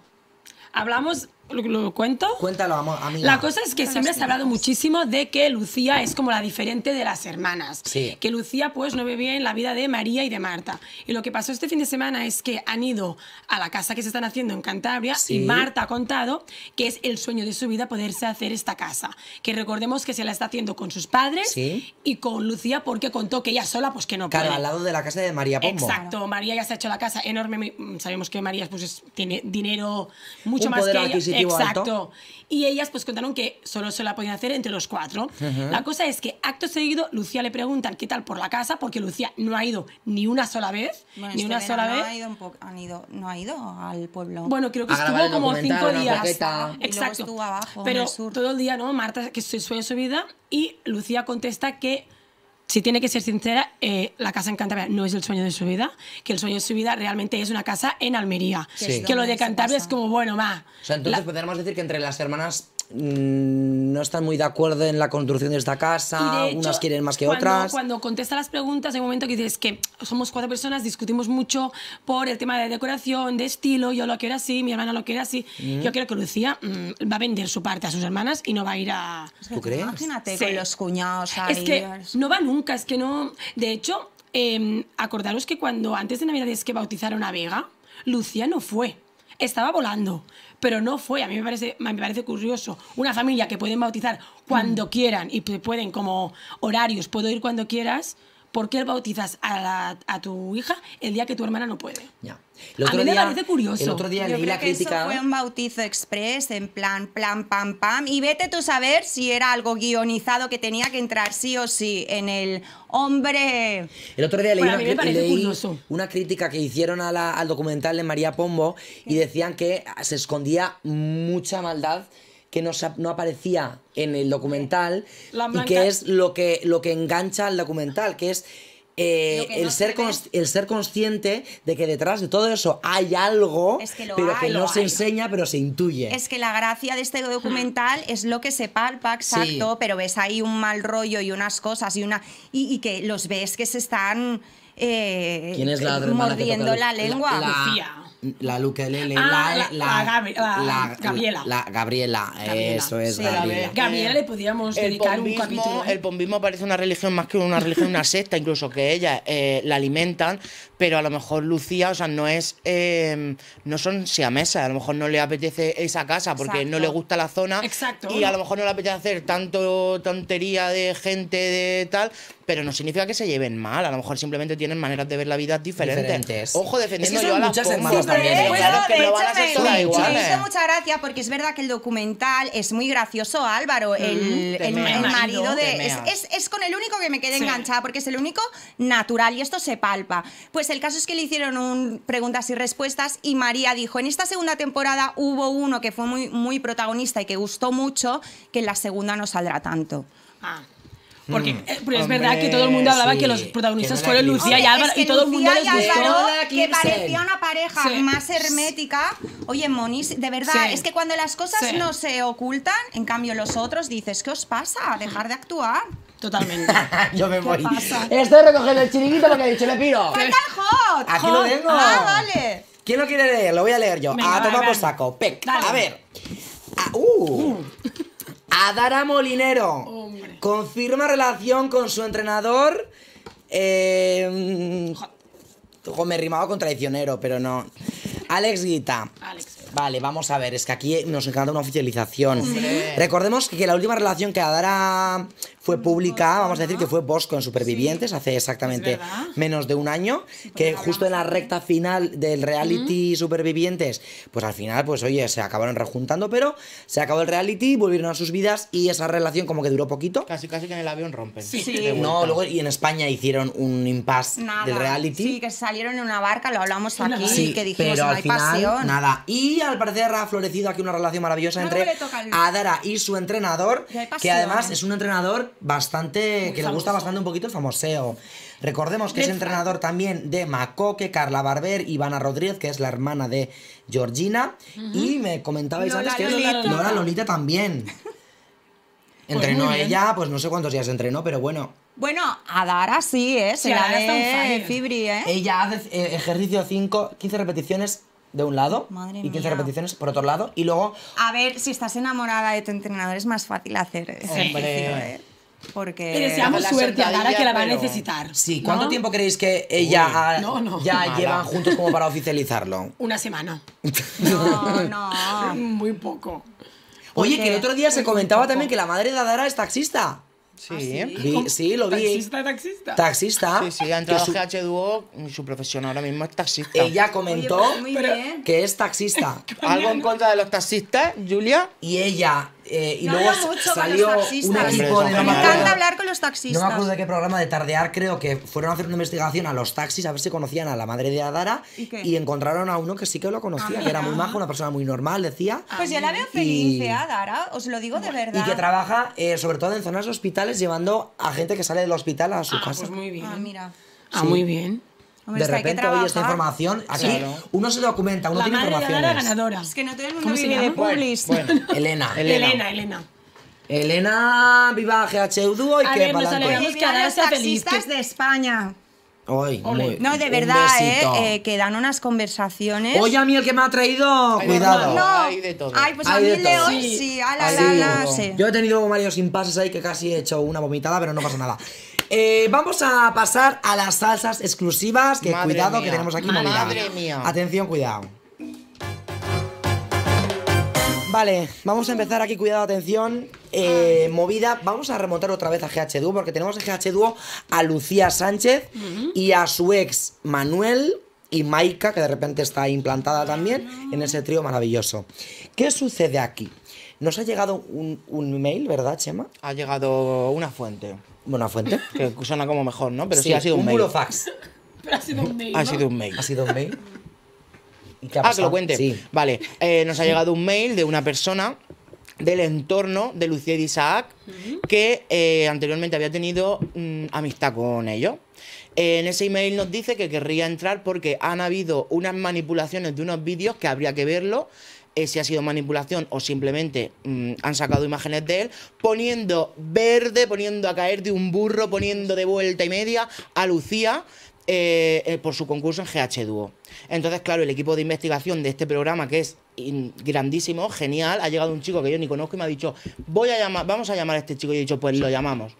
Hablamos. ¿Lo, lo cuento? Cuéntalo, amiga. La cosa es que no siempre se ha hablado muchísimo de que Lucía es como la diferente de las hermanas. Sí. Que Lucía, pues, no vivía en la vida de María y de Marta. Y lo que pasó este fin de semana es que han ido a la casa que se están haciendo en Cantabria sí. y Marta ha contado que es el sueño de su vida poderse hacer esta casa. Que recordemos que se la está haciendo con sus padres sí. y con Lucía porque contó que ella sola, pues, que no claro, puede. Al lado de la casa de María Pombo. Exacto. María ya se ha hecho la casa enorme. Sabemos que María, pues, tiene dinero mucho Un más que ella. directivo alto. Exacto. Y ellas pues contaron que solo se la podían hacer entre los cuatro. Uh-huh. La cosa es que acto seguido Lucía le preguntan qué tal por la casa, porque Lucía no ha ido ni una sola vez. Bueno, ni este una sola no vez. Ha ido un po han ido, no ha ido al pueblo. Bueno, creo que a estuvo como cinco días. Exacto. Y luego estuvo abajo, pero en el sur. Todo el día, ¿no? Marta, que se suele su vida, y Lucía contesta que, si tiene que ser sincera, eh, la casa en Cantabria no es el sueño de su vida, que el sueño de su vida realmente es una casa en Almería. Sí. Que lo de Cantabria es como, bueno, va. O sea, entonces la... podríamos decir que entre las hermanas mmm, no están muy de acuerdo en la construcción de esta casa, de hecho, unas quieren más que cuando, otras. Cuando contesta las preguntas, hay un momento que dices que somos cuatro personas, discutimos mucho por el tema de decoración, de estilo, yo lo quiero así, mi hermana lo quiere así. Mm. Yo creo que Lucía mmm, va a vender su parte a sus hermanas y no va a ir a... ¿Tú crees? Imagínate sí. con los cuñados ahí. Es que no va nunca. Es que no... De hecho, eh, acordaros que cuando antes de Navidad es que bautizaron a Vega, Lucía no fue. Estaba volando, pero no fue. A mí me parece, me parece curioso. Una familia que pueden bautizar cuando mm. quieran y pueden como horarios, puedo ir cuando quieras, ¿por qué bautizas a, la, a tu hija el día que tu hermana no puede? Ya. El otro a mí día, me parece curioso. El otro día leí la crítica. Eso fue un bautizo express, en plan, plan, pam, pam. Y vete tú a saber si era algo guionizado que tenía que entrar sí o sí en el hombre. El otro día leí, bueno, una, leí una crítica que hicieron a la, al documental de María Pombo y decían que se escondía mucha maldad que no, no aparecía en el documental y que es lo que, lo que engancha al documental, que es eh, que el, no ser se el ser consciente de que detrás de todo eso hay algo, es que pero hay, que no se hay. enseña, pero se intuye. Es que la gracia de este documental es lo que se palpa, exacto, sí. pero ves ahí un mal rollo y unas cosas y, una, y, y que los ves que se están eh, ¿quién es la mordiendo la lengua. La, Lucía. La Luque Lele, ah, la, la, la, Gabri la, la Gabriela. La, la Gabriela, Gabriela, eso es. Sí, Gabriela. Gabriela le podíamos el dedicar pombismo, un capítulo. El pombismo parece una religión más que una religión, una secta, incluso que ella eh, la alimentan, pero a lo mejor Lucía, o sea, no es. Eh, no son siamesas, a lo mejor no le apetece esa casa porque exacto. no le gusta la zona. Exacto. Y a lo mejor no le apetece hacer tanto tontería de gente, de tal. Pero no significa que se lleven mal, a lo mejor simplemente tienen maneras de ver la vida diferentes. diferentes. Ojo, defendiendo es que yo a las pompas también. Sí, bueno, claro, que no van a ser todas iguales. Me hizo mucha gracia porque es verdad que el documental es muy gracioso, Álvaro, mm, el, el, el marido de... Es, es, es con el único que me quedé sí. enganchada porque es el único natural y esto se palpa. Pues el caso es que le hicieron un preguntas y respuestas y María dijo, en esta segunda temporada hubo uno que fue muy, muy protagonista y que gustó mucho, que en la segunda no saldrá tanto. Ah. Porque, mm, porque es hombre, verdad que todo el mundo hablaba sí, que los protagonistas fueron Lucía y Álvaro, es que y todo el mundo les gustó, que parecía una pareja sí. más hermética. Oye, Monis, de verdad, sí. es que cuando las cosas sí. no se ocultan, en cambio los otros dices, ¿qué os pasa? Dejar de actuar. Totalmente. Yo me voy. Pasa? Estoy recogiendo el chiringuito porque he dicho, le piro. ¡Falta el hot! Aquí hot. Lo tengo. Ah, vale. ¿Quién lo quiere leer? Lo voy a leer yo. Venga, a tomar por saco. Pec. Dale. A ver. A, uh. Uh. Adara Molinero Hombre. confirma relación con su entrenador. Eh, jo, me he rimado con traicionero, pero no. Alex Guita. Alex. Vale, vamos a ver, es que aquí nos encanta una oficialización. Sí. Recordemos que la última relación que Adara fue pública, vamos a decir que fue Bosco en Supervivientes, sí. hace exactamente menos de un año, sí, que justo en la recta final del reality uh-huh. Supervivientes, pues al final, pues oye, se acabaron rejuntando, pero se acabó el reality, volvieron a sus vidas y esa relación como que duró poquito. Casi, casi que en el avión rompen. Sí, sí. No, luego y en España hicieron un impasse del reality. Sí, que salieron en una barca, lo hablamos aquí, sí, que dijimos pero no hay final, pasión. Nada, y al parecer ha florecido aquí una relación maravillosa no entre Adara y su entrenador, que además es un entrenador bastante Muy que famoso. le gusta bastante un poquito el famoseo. Recordemos que de es entrenador también de Macoque, Carla Barber, Ivana Rodríguez, que es la hermana de Georgina, uh -huh. y me comentabais Lola, antes que Lolita. Es Lola Lolita también. Entrenó pues ella, pues no sé cuántos días entrenó, pero bueno. Bueno, Adara sí, ¿eh? Se sí, la de Fibri, ¿eh? Ella hace eh, ejercicio cinco, quince repeticiones de un lado Madre y quince mía. repeticiones por otro lado y luego... A ver, si estás enamorada de tu entrenador es más fácil hacer eso. Hombre. Porque... Le deseamos suerte a Adara que la va a necesitar. Sí, ¿cuánto ¿no? tiempo creéis que ella Uy, ha, no, no. ya Mala. llevan juntos como para oficializarlo? Una semana. No, no. Muy poco. Oye, porque que el otro día se comentaba también que la madre de Adara es taxista. Sí. ¿Ah, sí? Vi, sí, lo vi. ¿Taxista, taxista? Taxista. Sí, sí, ha entrado su... G H Duo, su profesión ahora mismo es taxista. Ella comentó Oye, pero... que es taxista. ¿Algo en contra de los taxistas, Julia? Y ella, eh, y no luego salió un equipo de... Me encanta hablar con los taxistas. No me acuerdo de qué programa de Tardear, creo que fueron a hacer una investigación a los taxis, a ver si conocían a la madre de Adara, y, y encontraron a uno que sí que lo conocía, ah, que era muy majo, una persona muy normal, decía. Pues yo la veo feliz, y... eh, Adara, os lo digo de verdad. Y que trabaja, eh, sobre todo en zonas hospitales, llevando a gente que sale del hospital a su ah, casa. Pues muy bien. Ah, mira. Sí. Ah, muy bien. Hombre, de repente oye esta información, aquí claro. uno se documenta, uno la tiene informaciones. La ganadora. Es que no todo el mundo vive de Publis. Bueno, bueno. Elena, Elena. Elena, Elena. Elena, viva G H Duo y a que ver, nos alegramos que ahora sea feliz. Que... de España. Hoy, muy, no, de verdad, eh, eh, que dan unas conversaciones. Oye, a mí el que me ha traído, ay, cuidado. No, no. Hay de todo. Ay, pues hay a mí el de todo. Hoy sí, sí. A la, la, la, sí. Yo he tenido varios impases ahí que casi he hecho una vomitada, pero no pasa nada. Eh, vamos a pasar a las salsas exclusivas. Que madre cuidado mía. Que tenemos aquí movida. Madre mía. Atención, cuidado. Vale, vamos a empezar aquí, cuidado, atención, eh, movida. Vamos a remontar otra vez a G H Duo, porque tenemos en G H Duo a Lucía Sánchez uh-huh. y a su ex Manuel y Maika, que de repente está implantada también en ese trío maravilloso. ¿Qué sucede aquí? Nos ha llegado un, un email, ¿verdad, Chema? Ha llegado una fuente. ¿Una fuente? Que suena como mejor, ¿no? Pero sí, sí ha sido un, un mail. Burofax. Pero ha sido un mail, ¿no? Ha sido un mail. Ha sido un mail. Ah, que lo cuente. Sí. Vale, eh, nos ha llegado un mail de una persona del entorno de Lucía y Isaac uh-huh. que eh, anteriormente había tenido mm, amistad con ellos. Eh, en ese email nos dice que querría entrar porque han habido unas manipulaciones de unos vídeos que habría que verlo. Eh, si ha sido manipulación o simplemente mm, han sacado imágenes de él, poniendo verde, poniendo a caer de un burro, poniendo de vuelta y media a Lucía. Eh, eh, por su concurso en G H Duo. Entonces, claro, el equipo de investigación de este programa, que es in, grandísimo, genial, ha llegado un chico que yo ni conozco y me ha dicho, voy a llamar, vamos a llamar a este chico. Y he dicho, pues lo llamamos.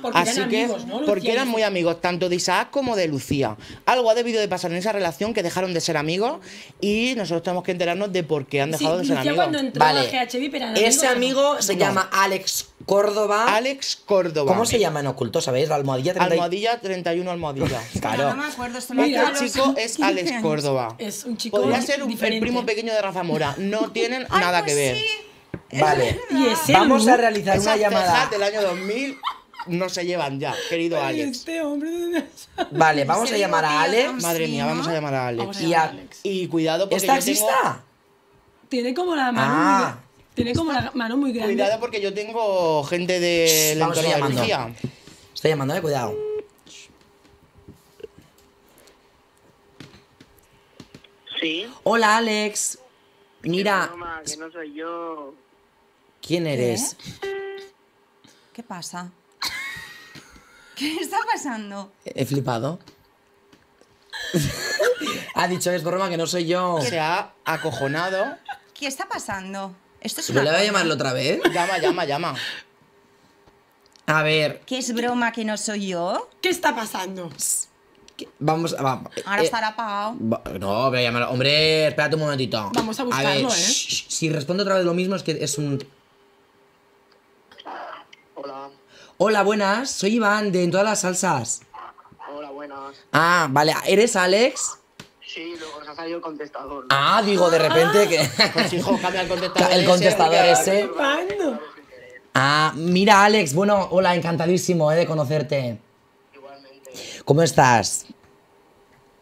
Porque Así eran que, amigos, ¿no, Lucía? Porque eran muy amigos, tanto de Isaac como de Lucía. Algo ha debido de pasar en esa relación que dejaron de ser amigos y nosotros tenemos que enterarnos de por qué han dejado sí, de ser Lucía amigos. Cuando entró vale. G H B, pero amigos. Ese amigo no. se no. llama Alex Córdoba. Alex Córdoba. ¿Cómo se llama en oculto? ¿Sabéis? La almohadilla treinta y uno. Almohadilla treinta y uno, almohadilla. Claro. No, no me acuerdo, esto no este los... chico es Alex Córdoba. Es un chico Podría ser un, el primo pequeño de Rafa Mora. No tienen Ay, nada pues que ver. Sí. Vale. ¿Y Vamos a realizar una llamada del año dos mil. No se llevan ya, querido Ay, Alex. Este hombre de... Vale, vamos a llamar a Alex. Madre mía, vamos a llamar a Alex. Y, a... y cuidado porque. ¿Es taxista? Tengo... Tiene como la mano. Ah. Muy... Tiene como la mano muy grande. Cuidado porque yo tengo gente de la entorno de Lucía. Estoy llamando, eh, cuidado. Sí. Hola, Alex. Mira. No, mamá, que no soy yo. ¿Quién eres? ¿Qué, ¿Qué pasa? ¿Qué está pasando? He flipado. Ha dicho, es broma, que no soy yo. Se ha acojonado. ¿Qué está pasando? Esto es una... ¿Le voy a llamarlo otra vez? Llama, llama, llama. A ver. ¿Qué es broma que no soy yo? ¿Qué está pasando? ¿Qué? Vamos, vamos. Ahora eh, estará apagado. No, voy a llamarlo. Hombre, espérate un momentito. Vamos a buscarlo, a ver, ¿eh? Shh, si respondo otra vez lo mismo es que es un... Hola. Hola, buenas. Soy Iván, de En todas las salsas. Hola, buenas. Ah, vale. ¿Eres Alex? Sí, luego os ha salido el contestador. ¿No? Ah, digo, de repente que... Pues hijo, cambia el contestador. El contestador ese. Ah, mira, Alex. Bueno, hola, encantadísimo eh, de conocerte. Igualmente. ¿Cómo estás?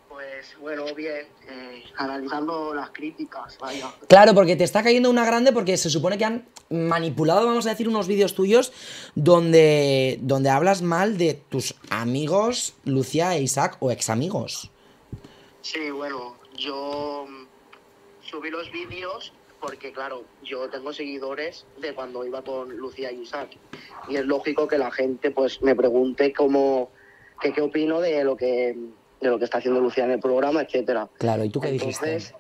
Pues, bueno, bien. Eh, analizando las críticas, vaya. Claro, porque te está cayendo una grande porque se supone que han... manipulado, vamos a decir, unos vídeos tuyos donde, donde hablas mal de tus amigos Lucía e Isaac o ex amigos. Sí, bueno, yo subí los vídeos porque, claro, yo tengo seguidores de cuando iba con Lucía y Isaac y es lógico que la gente pues me pregunte cómo, que qué opino de lo que de lo que está haciendo Lucía en el programa, etcétera. Claro, ¿y tú qué entonces, dijiste?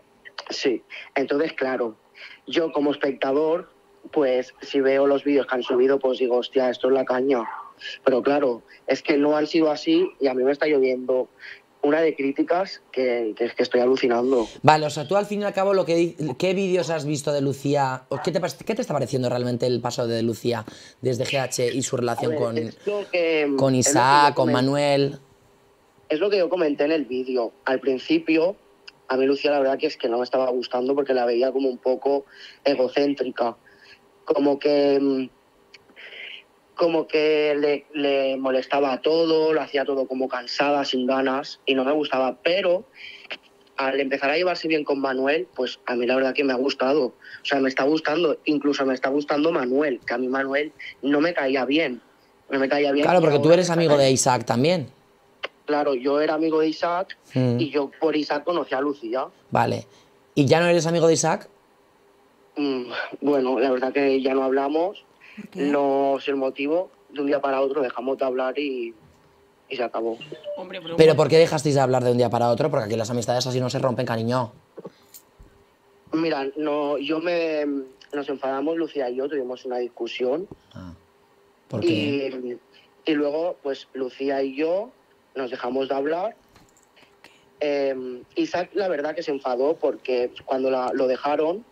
Sí, entonces, claro, yo como espectador pues si veo los vídeos que han subido, pues digo, hostia, esto es la caña. Pero claro, es que no han sido así y a mí me está lloviendo una de críticas que, que, que estoy alucinando. Vale, o sea, tú al fin y al cabo, lo que, ¿qué vídeos has visto de Lucía? ¿Qué te, ¿Qué te está pareciendo realmente el paso de Lucía desde G H y su relación ver, con, es que, con Isaac, con Manuel? Es lo que yo comenté en el vídeo. Al principio, a mí Lucía la verdad que es que no me estaba gustando porque la veía como un poco egocéntrica. Como que... como que le, le molestaba a todo, lo hacía todo como cansada, sin ganas, y no me gustaba. Pero al empezar a llevarse bien con Manuel, pues a mí la verdad que me ha gustado. O sea, me está gustando, incluso me está gustando Manuel, que a mí Manuel no me caía bien. No me caía bien. Claro, porque tú eres amigo de Isaac también. Claro, yo era amigo de Isaac mm. y yo por Isaac conocí a Lucía. Vale. ¿Y ya no eres amigo de Isaac? Mm, bueno, la verdad que ya no hablamos. Okay. No es el motivo, de un día para otro dejamos de hablar y, y se acabó. Hombre, pero, ¿Pero por qué dejasteis de hablar de un día para otro? Porque aquí las amistades así no se rompen, cariño. Mira, no, yo me, nos enfadamos, Lucía y yo, tuvimos una discusión. Ah, ¿por qué? Y, y luego, pues, Lucía y yo nos dejamos de hablar. Eh, Isaac, la verdad, que se enfadó porque cuando la, lo dejaron...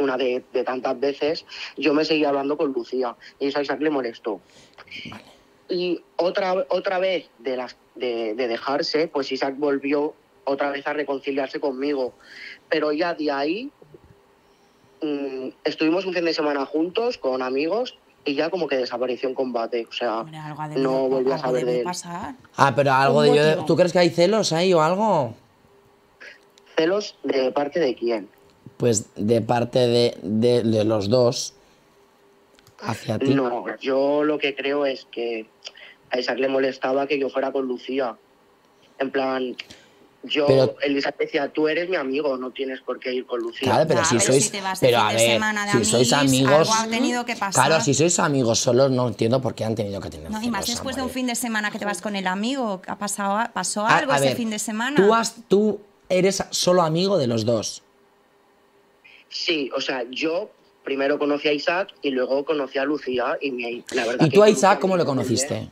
una de, de tantas veces, yo me seguía hablando con Lucía y eso a Isaac le molestó. Vale. Y otra, otra vez de, las, de, de dejarse, pues Isaac volvió otra vez a reconciliarse conmigo. Pero ya de ahí mmm, estuvimos un fin de semana juntos con amigos y ya como que desapareció en combate. O sea, hombre, algo de no volvió a saber de él. Pasar. Ah, pero algo de yo. ¿Tú crees que hay celos ahí o algo? ¿Celos de parte de quién? Pues de parte de, de, de los dos hacia ti. No, yo lo que creo es que a Isaac le molestaba que yo fuera con Lucía. En plan, yo, pero, Elisa decía, tú eres mi amigo, no tienes por qué ir con Lucía. Claro, pero, claro, si, pero sois, si te vas de pero a ver, de si sois amigos, algo ha tenido que pasar. Claro, si sois amigos solos, no entiendo por qué han tenido que tener. No, y más después de un fin de semana que te vas con el amigo, ha pasado, pasó algo a, a ese ver, fin de semana. Tú, has, tú eres solo amigo de los dos. Sí, o sea, yo primero conocí a Isaac y luego conocí a Lucía y me, la verdad. ¿Y tú que a Isaac cómo lo conociste?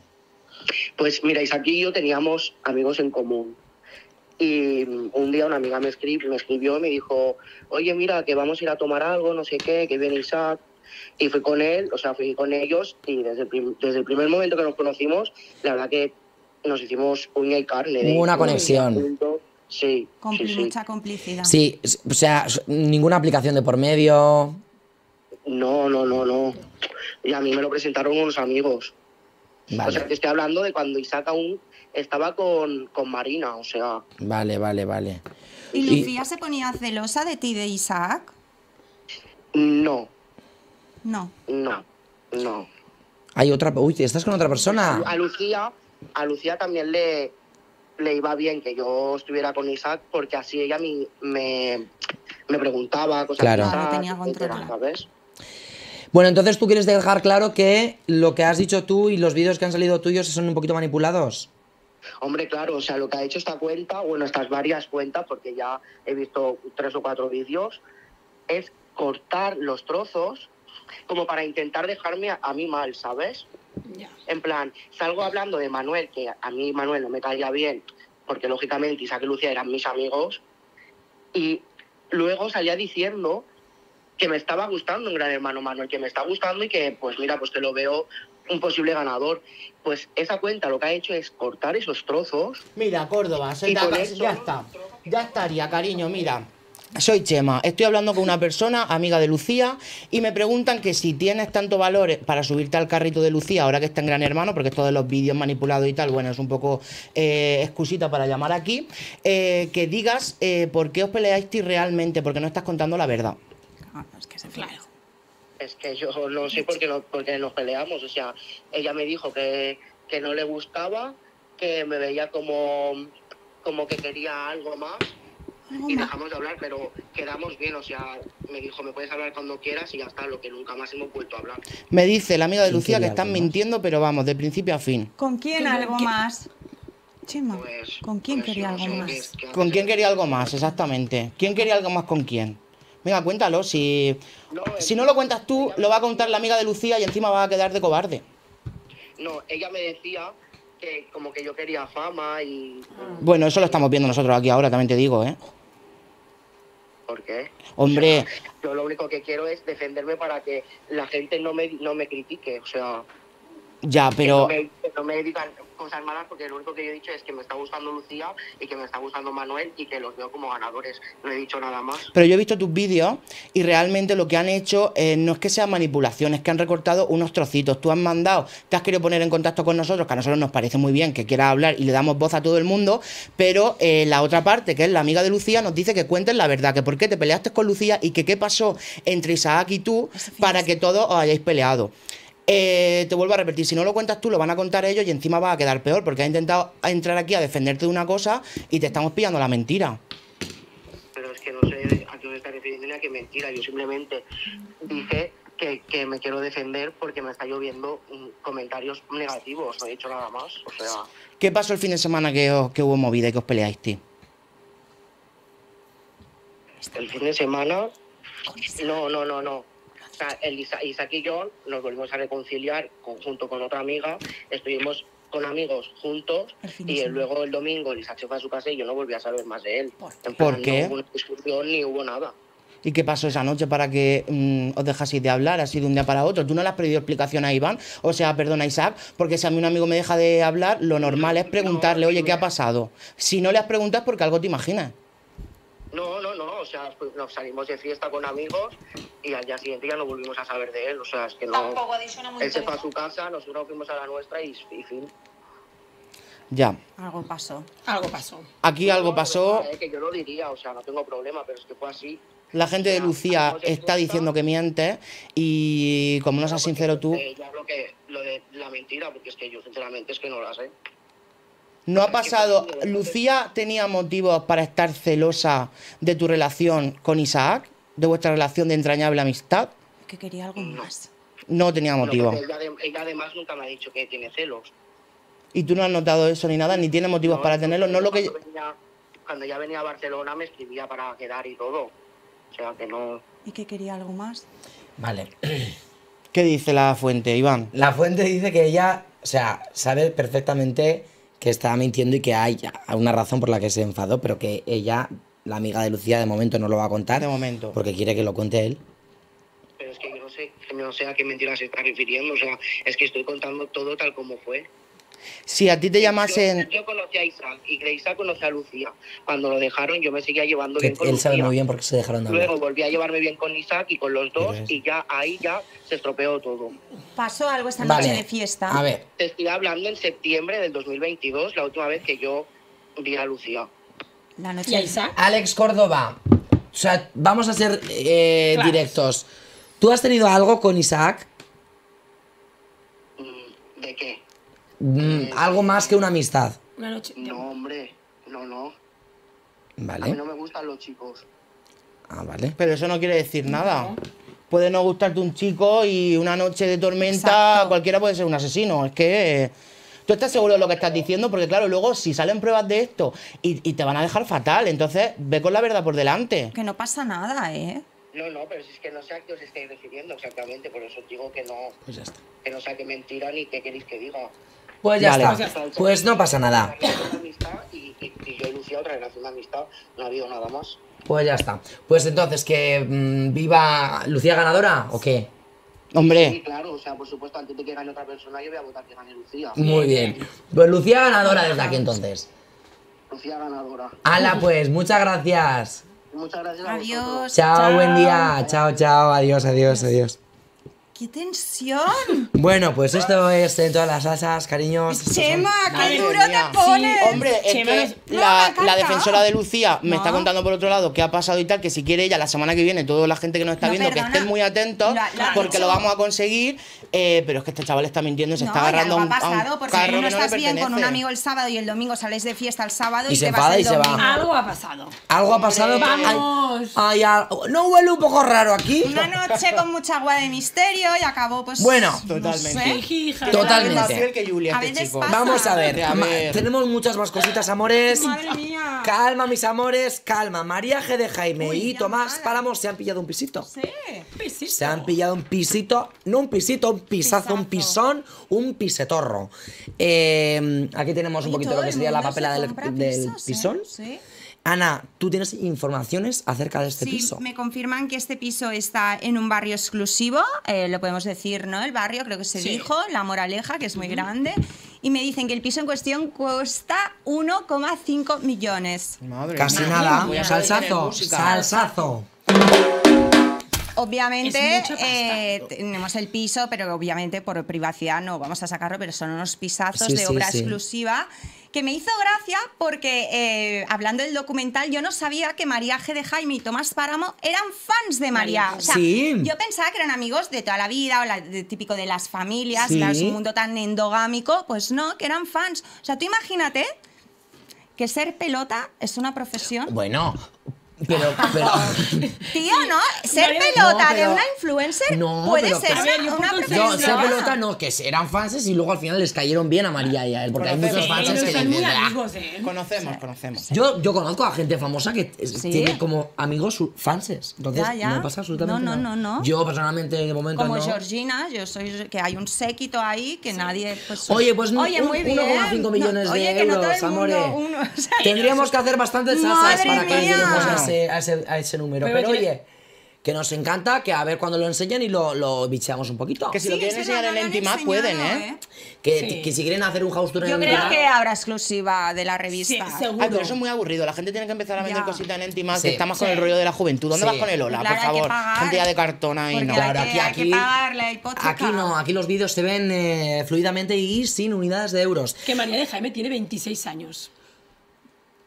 Pues mira, Isaac y yo teníamos amigos en común y un día una amiga me escribió, me escribió y me dijo, oye, mira, que vamos a ir a tomar algo, no sé qué, que viene Isaac. Y fui con él, o sea, fui con ellos y desde el, desde el primer momento que nos conocimos, la verdad que nos hicimos uña y carne. Hubo una conexión. Sí, Compli sí, sí. Mucha complicidad. Sí, o sea, ninguna aplicación de por medio. No, no, no, no. Y a mí me lo presentaron unos amigos. Vale. O sea, te estoy hablando de cuando Isaac aún estaba con, con Marina, o sea. Vale, vale, vale. ¿Y Lucía y... se ponía celosa de ti, de Isaac? No. No. No, no. Hay otra... Uy, ¿estás con otra persona? A Lucía, a Lucía también le... le iba bien que yo estuviera con Isaac porque así ella me, me, me preguntaba cosas. Claro, Isaac, claro, tenía control, ¿sabes? Bueno, entonces tú quieres dejar claro que lo que has dicho tú y los vídeos que han salido tuyos son un poquito manipulados. Hombre, claro, o sea, lo que ha hecho esta cuenta, bueno, estas varias cuentas, porque ya he visto tres o cuatro vídeos, es cortar los trozos como para intentar dejarme a, a mí mal, ¿sabes? Yeah. En plan, salgo hablando de Manuel, que a mí Manuel no me caía bien, porque lógicamente Isaac y Lucía eran mis amigos, y luego salía diciendo que me estaba gustando un gran hermano Manuel, que me está gustando y que, pues mira, pues te lo veo un posible ganador. Pues esa cuenta lo que ha hecho es cortar esos trozos. Mira, Córdoba, se da, ya eso, está, ya estaría, cariño, mira. Soy Chema, estoy hablando con una persona, amiga de Lucía, y me preguntan que si tienes tanto valor para subirte al carrito de Lucía ahora que está en Gran Hermano, porque esto de los vídeos manipulados y tal, bueno, es un poco eh, excusita para llamar aquí, eh, que digas eh, por qué os peleáis realmente, porque no estás contando la verdad. No, es que es claro. Es que yo no sé por qué, no, por qué nos peleamos, o sea, ella me dijo que, que no le gustaba, que me veía como, como que quería algo más. Y dejamos de hablar, pero quedamos bien, o sea, me dijo, me puedes hablar cuando quieras y ya está, lo que nunca más hemos vuelto a hablar. Me dice la amiga de Lucía que están mintiendo, pero vamos, de principio a fin. ¿Con quién algo más? Chema, ¿con quién quería algo más? ¿Con quién quería algo más, exactamente? ¿Quién quería algo más con quién? Venga, cuéntalo, si, si no lo cuentas tú, lo va a contar la amiga de Lucía y encima va a quedar de cobarde. No, ella me decía que como que yo quería fama y... Bueno, eso lo estamos viendo nosotros aquí ahora, también te digo, ¿eh? ¿Por qué? Hombre... Yo, yo lo único que quiero es defenderme para que la gente no me, no me critique, o sea... Ya, pero... Que no, me, que no me digan cosas malas, porque lo único que yo he dicho es que me está gustando Lucía y que me está gustando Manuel y que los veo como ganadores. No he dicho nada más. Pero yo he visto tus vídeos y realmente lo que han hecho eh, no es que sean manipulaciones, que han recortado unos trocitos. Tú has mandado, te has querido poner en contacto con nosotros, que a nosotros nos parece muy bien que quieras hablar y le damos voz a todo el mundo, pero eh, la otra parte, que es la amiga de Lucía, nos dice que cuentes la verdad, que por qué te peleaste con Lucía y que qué pasó entre Isaac y tú para que todos os hayáis peleado. Eh, te vuelvo a repetir, si no lo cuentas tú, lo van a contar ellos y encima va a quedar peor, porque has intentado entrar aquí a defenderte de una cosa y te estamos pillando la mentira. Pero es que no sé a qué me está refiriendo ni a qué mentira. Yo simplemente dije que, que me quiero defender porque me está lloviendo comentarios negativos, no he dicho nada más. O sea... ¿Qué pasó el fin de semana que, os, que hubo movida y que os peleáis, tío? El fin de semana... No, no, no, no. El Isaac y yo nos volvimos a reconciliar con, junto con otra amiga, estuvimos con amigos juntos y luego el domingo el Isaac se fue a su casa y yo no volví a saber más de él. En plan, ¿por qué? No hubo una discusión ni hubo nada. ¿Y qué pasó esa noche para que mmm, os dejaseis de hablar así de un día para otro? Tú no le has pedido explicación a Iván, o sea, perdona a Isaac, porque si a mí un amigo me deja de hablar, lo normal es preguntarle, oye, ¿qué ha pasado? Si no le has preguntado es porque algo te imaginas. No, no, no, o sea, pues nos salimos de fiesta con amigos y al día siguiente ya no volvimos a saber de él, o sea, es que no... Tampoco adiciona mucho. Él se fue a su casa, nosotros fuimos a la nuestra y, y fin. Ya. Algo pasó. Algo pasó. Aquí no, algo pasó... Es que yo lo diría, o sea, no tengo problema, pero es que fue así. La gente de Lucía está diciendo que mientes y como no seas sincero tú... Eh, yo creo que lo de la mentira, porque es que yo sinceramente es que no la sé. No ha pasado... ¿Lucía tenía motivos para estar celosa de tu relación con Isaac? ¿De vuestra relación de entrañable amistad? Que quería algo más. No tenía motivo. No, ella, ella además nunca me ha dicho que tiene celos. ¿Y tú no has notado eso ni nada? ¿Ni tiene motivos no, para tenerlo? No, lo que... Cuando, venía, cuando ya venía a Barcelona me escribía para quedar y todo. O sea que no... ¿Y que quería algo más? Vale. ¿Qué dice la fuente, Iván? La fuente dice que ella, o sea, sabe perfectamente... que estaba mintiendo y que hay una razón por la que se enfadó, pero que ella, la amiga de Lucía, de momento no lo va a contar. De momento. Porque quiere que lo cuente él. Pero es que yo no sé, no sé a qué mentira se está refiriendo, o sea, es que estoy contando todo tal como fue. Si a ti te llamasen... Yo, yo conocí a Isaac y Isaac conocí a Lucía. Cuando lo dejaron yo me seguía llevando que bien con él Lucía. Él sabe muy bien por qué se dejaron de hablar. Luego volví a llevarme bien con Isaac y con los dos y ya ahí ya se estropeó todo. Pasó algo esta noche vale. de fiesta. A ver. Te estoy hablando en septiembre del dos mil veintidós, la última vez que yo vi a Lucía. La noche. ¿Y a Isaac? Alex Córdoba. O sea, vamos a ser eh, claro. directos. ¿Tú has tenido algo con Isaac? ¿De qué? Mm, algo más que una amistad. Una noche. No, hombre, no, no. Vale. A mí no me gustan los chicos. Ah, vale. Pero eso no quiere decir nada. No. Puede no gustarte un chico y una noche de tormenta, exacto, cualquiera puede ser un asesino. Es que... ¿Tú estás seguro de lo que estás diciendo? Porque claro, luego si salen pruebas de esto y, y te van a dejar fatal, entonces ve con la verdad por delante. Que no pasa nada, ¿eh? No, no, pero si es que no sé a qué os estáis refiriendo exactamente, por eso digo que no... Pues ya está. Que no saque mentira ni qué queréis que diga. Pues ya, vale, está. Pues no pasa nada. Y yo y Lucía otra relación de amistad, no ha habido nada más. Pues ya está. Pues entonces, ¿que mmm, viva Lucía ganadora o qué? Hombre. Sí, claro, o sea, por supuesto, antes de que gane otra persona, yo voy a votar que gane Lucía. Muy bien. Pues Lucía ganadora desde aquí entonces. Lucía ganadora. Hala, pues, muchas gracias. Muchas gracias. Adiós. Chao, chao, buen día. Chao, chao. Adiós, adiós, adiós. ¡Qué tensión! Bueno, pues esto es En Todas las Salsas, cariños. ¡Chema, qué duro te pones! Sí, hombre, es Chema, que es... la, no, la defensora de Lucía me no. está contando por otro lado qué ha pasado y tal, que si quiere ella la semana que viene, toda la gente que nos está no, viendo, perdona. que estén muy atentos, la, la porque lo vamos a conseguir, eh, pero es que este chaval está mintiendo, se no, está agarrando a un, pasado, a un carro no que no le pertenece. Porque no estás bien con un amigo el sábado y el domingo sales de fiesta el sábado y, y se te vas el domingo. Va. Algo ha pasado. Algo ha pasado. Vamos. Hay, hay, hay, ¿no huele un poco raro aquí? Una noche con mucha agua de misterio. nació y acabó, pues. Bueno, no totalmente. Sé. Totalmente. Que Julia, a este chico. Vamos a ver, a ver. Tenemos muchas más cositas, amores. Madre mía. Calma, mis amores, calma. María G de Jaime Uy, y Tomás mala. Páramos se han pillado un pisito. Sí, pisito. Se han pillado un pisito. No un pisito, un pisazo, pisazo. un pisón, un pisetorro. Eh, aquí tenemos un poquito lo que sería la papela se del, del pisos, pisón. ¿Eh? Sí. Ana, tú tienes informaciones acerca de este sí, piso. Sí, me confirman que este piso está en un barrio exclusivo, eh, lo podemos decir, ¿no? El barrio, creo que se sí. dijo, La Moraleja, que es muy uh-huh. grande. Y me dicen que el piso en cuestión cuesta uno coma cinco millones. Madre Casi madre nada. Mía. Salsazo, salsazo. Obviamente eh, tenemos el piso, pero obviamente por privacidad no vamos a sacarlo, pero son unos pisazos sí, de sí, obra sí. exclusiva. Que me hizo gracia porque, eh, hablando del documental, yo no sabía que María G de Jaime y Tomás Páramo eran fans de María. O sea, sí. yo pensaba que eran amigos de toda la vida, o la, de, típico de las familias, sí. claro, es un mundo tan endogámico. Pues no, que eran fans. O sea, tú imagínate que ser pelota es una profesión. Bueno... Pero, pero... Tío, ¿no? Ser María, pelota no, pero, de una influencer no, puede pero, ser una, una profesión. No, ser pelota no, que eran fanses y luego al final les cayeron bien a María y a él. Porque conocemos, hay muchos fanses que... Son muy amigos, ¿eh? Conocemos, sí. conocemos. Yo, yo conozco a gente famosa que sí. tiene como amigos fanses. Entonces, ya, ya. no pasa absolutamente no, no, nada. No, no, no. Yo personalmente, de momento, como no. Georgina, yo soy... Que hay un séquito ahí que sí. nadie... Pues, oye, pues uno coma cinco millones no, de oye, euros, no amore. Uno, o sea, tendríamos que hacer bastantes salsas para que lleguemos a A ese, a ese número, pero, pero oye, que nos encanta, que a ver cuando lo enseñan y lo, lo bicheamos un poquito. Que si sí, lo quieren enseñar en Intima pueden, ¿eh? Que, sí. que si quieren hacer un house tour en Yo creo Intima, que habrá exclusiva de la revista. Sí, seguro. Ay, pero eso es muy aburrido, la gente tiene que empezar a vender ya. cositas en Intima, sí. que estamos sí. con el rollo de la juventud. ¿Dónde sí. vas con el hola, claro, por favor? Cantidad de cartón ahí, ¿no? Claro, aquí, aquí, hay que pagar la hipoteca. Aquí no, aquí los vídeos se ven eh, fluidamente y sin unidades de euros. Que María de Jaime tiene veintiséis años.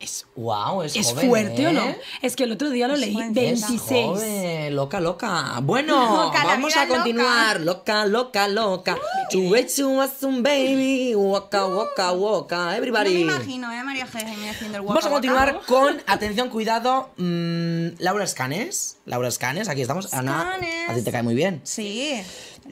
Es, wow, es, es joven, fuerte, ¿eh? ¿O no? Es que el otro día lo es leí, veintiséis. Joven, loca, loca. Bueno, loca, vamos a continuar. Loca, loca, loca. Chue, chua, zum baby. Waka, waka, waka. Everybody. No me imagino, ¿eh? María G. haciendo el waka, Vamos a continuar waka. con, atención, cuidado, mmm, Laura Escanes. Laura Escanes, aquí estamos. Escanes. Ana, a ti te cae muy bien. Sí.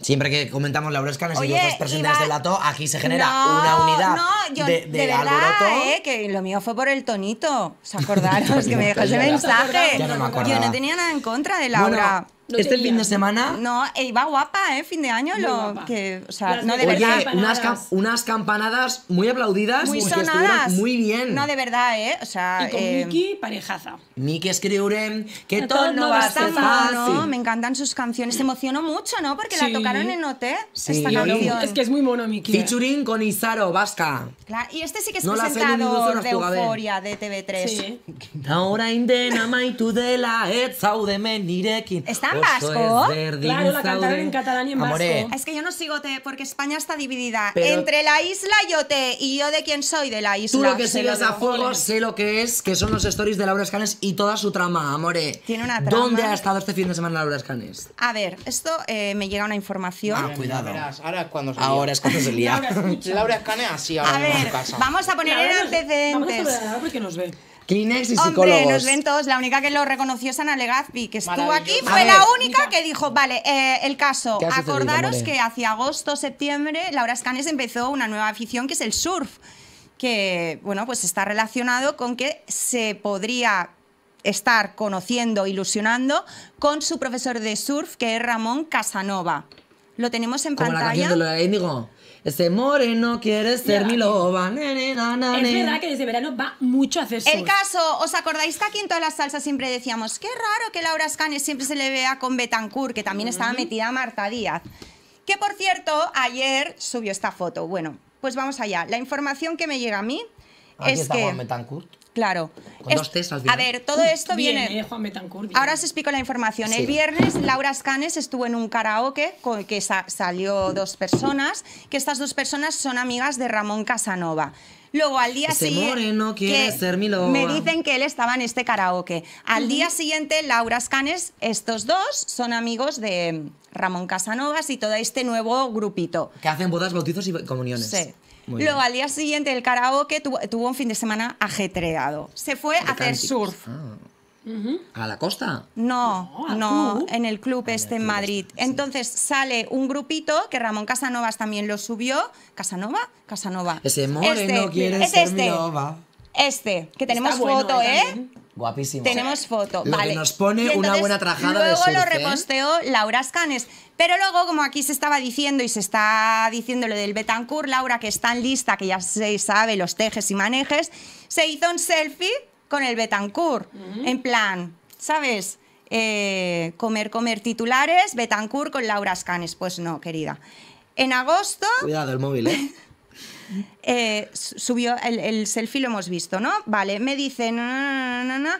Siempre que comentamos Laura Escanes y los dos presentes iba... del dato, aquí se genera no, una unidad no, yo, de, de, de verdad, alboroto. Eh, que lo mío fue por el tonito. ¿Se acordaron? Que me dejó ese mensaje. No me yo no tenía nada en contra de Laura. Bueno, no este fin de semana... No, iba guapa, ¿eh? Fin de año. Lo que, o sea, no, de oye, verdad. Unas, camp unas campanadas muy aplaudidas. Muy sonadas. Muy bien. No, de verdad, ¿eh? O sea, y con eh, Miki, parejaza. Miki escribe que no, todo no va a ser fácil. No, me encantan sus canciones. Se emocionó mucho, ¿no? Porque sí. la tocaron en O T. Sí. Esta canción. Es que es muy mono, Miki. Featuring con Isaro, vasca. Claro. Y este sí que es no presentador de Euforia, de T V tres. Sí. Ahora indena maitudela et saudemen nirekin. ¿Está vasco? Es claro, la cantaron en catalán y en Amoré. vasco. Es que yo no sigo T porque España está dividida pero entre la isla y O T. Y yo de quién soy de la isla. Tú lo que sigues a fuego, sé lo que es, que son los stories de Laura Escanes y toda su trama, Amoré. Tiene una trama. ¿Dónde ha estado este fin de semana Laura Escanes? A ver, esto eh, me llega una información. Ah, cuidado. Verás, ahora es cuando se lía. Ahora es cuando se lía. Laura, Laura Escanes así ahora a en ver, casa. Vamos a poner en antecedentes. Vamos a porque nos ven. Kleenex y psicólogos. Hombre, nos ven todos. La única que lo reconoció es Ana Legazpi, que estuvo aquí. Fue la única que dijo, vale, eh, el caso. Acordaros que hacia agosto, septiembre, Laura Escanes empezó una nueva afición que es el surf, que, bueno, pues está relacionado con que se podría estar conociendo, ilusionando con su profesor de surf, que es Ramón Casanova. Lo tenemos en Como pantalla. Como la canción de Laura Este moreno quiere ser mi loba. Es verdad que desde verano va mucho a hacer surf. El caso, ¿os acordáis que aquí en Todas las Salsas siempre decíamos qué raro que Laura Escanes siempre se le vea con Betancourt, que también mm. estaba metida Marta Díaz? Que, por cierto, ayer subió esta foto. Bueno, pues vamos allá. La información que me llega a mí aquí es está que... Juan Betancourt. Claro. Con es, dos tes, al final. A ver, todo esto bien, viene... Eh, Juan Betancourt, bien. Ahora os explico la información. Sí. El viernes Laura Escanes estuvo en un karaoke con que sa salió dos personas, que estas dos personas son amigas de Ramón Casanova. Luego, al día siguiente, me dicen que él estaba en este karaoke. Al uh-huh. día siguiente, Laura Escanes, estos dos son amigos de Ramón Casanovas y todo este nuevo grupito. Que hacen bodas, bautizos y comuniones. Sí. Muy Luego, bien. al día siguiente, el karaoke tuvo, tuvo un fin de semana ajetreado. Se fue a hacer surf. Ah. Uh-huh. ¿A la costa? No, no, no en el club ah, este en Madrid. Este, sí. Entonces sale un grupito que Ramón Casanovas también lo subió. ¿Casanova? Casanova. Ese moreno este, quiere es ser este. Mi loba. Este, que tenemos bueno, foto, ¿eh? También. Guapísimo. Tenemos foto. Lo vale. Que nos pone entonces, una buena trajada de surf. Luego lo reposteó Laura Escanes. Pero luego, como aquí se estaba diciendo y se está diciendo lo del Betancourt, Laura, que es tan lista que ya se sabe los tejes y manejes, se hizo un selfie con el Betancourt. Uh-huh. En plan, ¿sabes? Eh, comer, comer titulares, Betancourt con Laura Escanes. Pues no, querida. En agosto... Cuidado el móvil, ¿eh? Eh, subió el, el selfie, lo hemos visto, ¿no? Vale, me dicen no, no, no, no, no.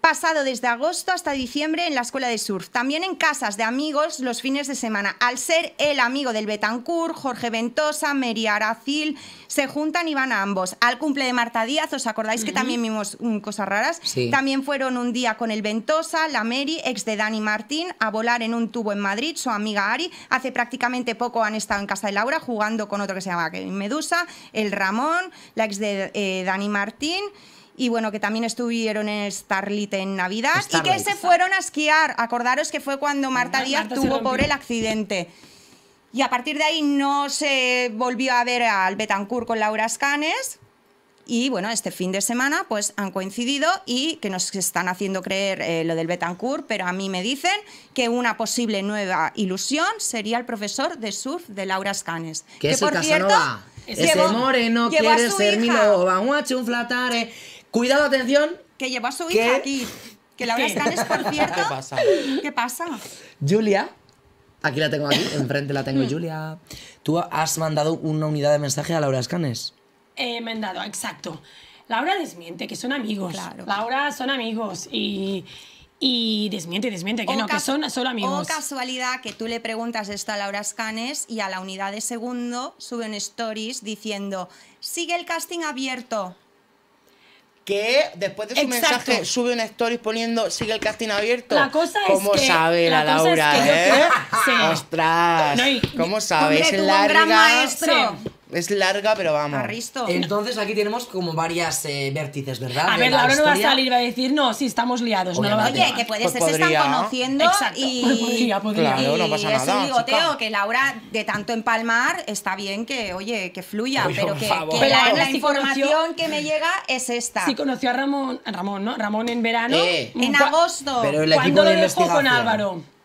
Pasado desde agosto hasta diciembre en la escuela de surf, también en casas de amigos los fines de semana. Al ser el amigo del Betancourt, Jorge Ventosa, Mary Aracil, se juntan y van a ambos. Al cumple de Marta Díaz, ¿os acordáis que uh-huh. también vimos um, cosas raras? Sí. También fueron un día con el Ventosa, la Mary, ex de Dani Martín, a volar en un tubo en Madrid, su amiga Ari. Hace prácticamente poco han estado en casa de Laura jugando con otro que se llama Medusa, el Ramón, la ex de eh, Dani Martín... Y bueno, que también estuvieron en Starlit en Navidad Starlit, y que se fueron a esquiar. Acordaros que fue cuando Marta Díaz Marta tuvo por el accidente. Y a partir de ahí no se volvió a ver al Betancourt con Laura Escanes. Y bueno, este fin de semana pues han coincidido y que nos están haciendo creer eh, lo del Betancourt. Pero a mí me dicen que una posible nueva ilusión sería el profesor de surf de Laura Escanes. Que es por cierto, ese llevó, moreno quiere ser mi loba, un achunflatare... Cuidado, atención. Que llevó a su hija que... aquí. Que Laura Escanes, por cierto. ¿Qué pasa? ¿Qué pasa? Julia, aquí la tengo, aquí, enfrente la tengo, Julia. ¿Tú has mandado una unidad de mensaje a Laura Escanes? He eh, mandado, exacto. Laura desmiente que son amigos. Claro. Laura son amigos y... Y desmiente, desmiente, que o no, que son solo amigos. O casualidad que tú le preguntas esto a Laura Escanes y a la unidad de segundo suben stories diciendo sigue el casting abierto. Que después de su exacto. mensaje sube una story poniendo sigue el casting abierto. La cosa es ¿Cómo que, sabe la, la Laura, es que eh? Sí. ¡Ostras! No, y, ¿Cómo sabe? Hombre, es larga. Un gran maestro. Sí. Es larga, pero vamos. Arristo. Entonces aquí tenemos como varias eh, vértices, ¿verdad? A ver, Laura la no va a salir, va a decir, no, sí, estamos liados. Oye, no, oye que puede pues ser, podría. Se están conociendo. Exacto. Y, pues podría, podría. Claro, y no pasa nada, es un ligoteo, chica. Que Laura, de tanto empalmar, está bien que, oye, que fluya, oye, pero que, que, que la, la información conoció, que me llega es esta. Sí, conoció a Ramón, a Ramón, ¿no? Ramón en verano. Eh, en agosto. Pero el equipo de investigación. ¿Cuándo lo dejó con Álvaro?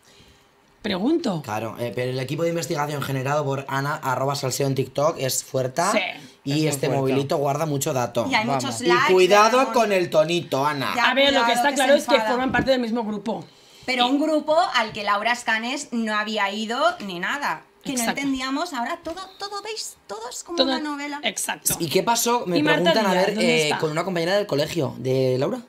Pregunto. Claro, eh, pero el equipo de investigación generado por Ana, arroba salseo en TikTok, es fuerte. Sí, y es este fuerte. Movilito guarda mucho dato. Y hay muchos likes, y cuidado pero... con el tonito, Ana. Ya, a ver, lo que está que claro es que forman parte del mismo grupo. Pero un grupo al que Laura Escanes no había ido ni nada. Que exacto. no entendíamos, ahora todo, todo veis, todo es como todo, una novela. Exacto. ¿Y qué pasó? Me preguntan, Díaz, a ver, eh, con una compañera del colegio de Laura.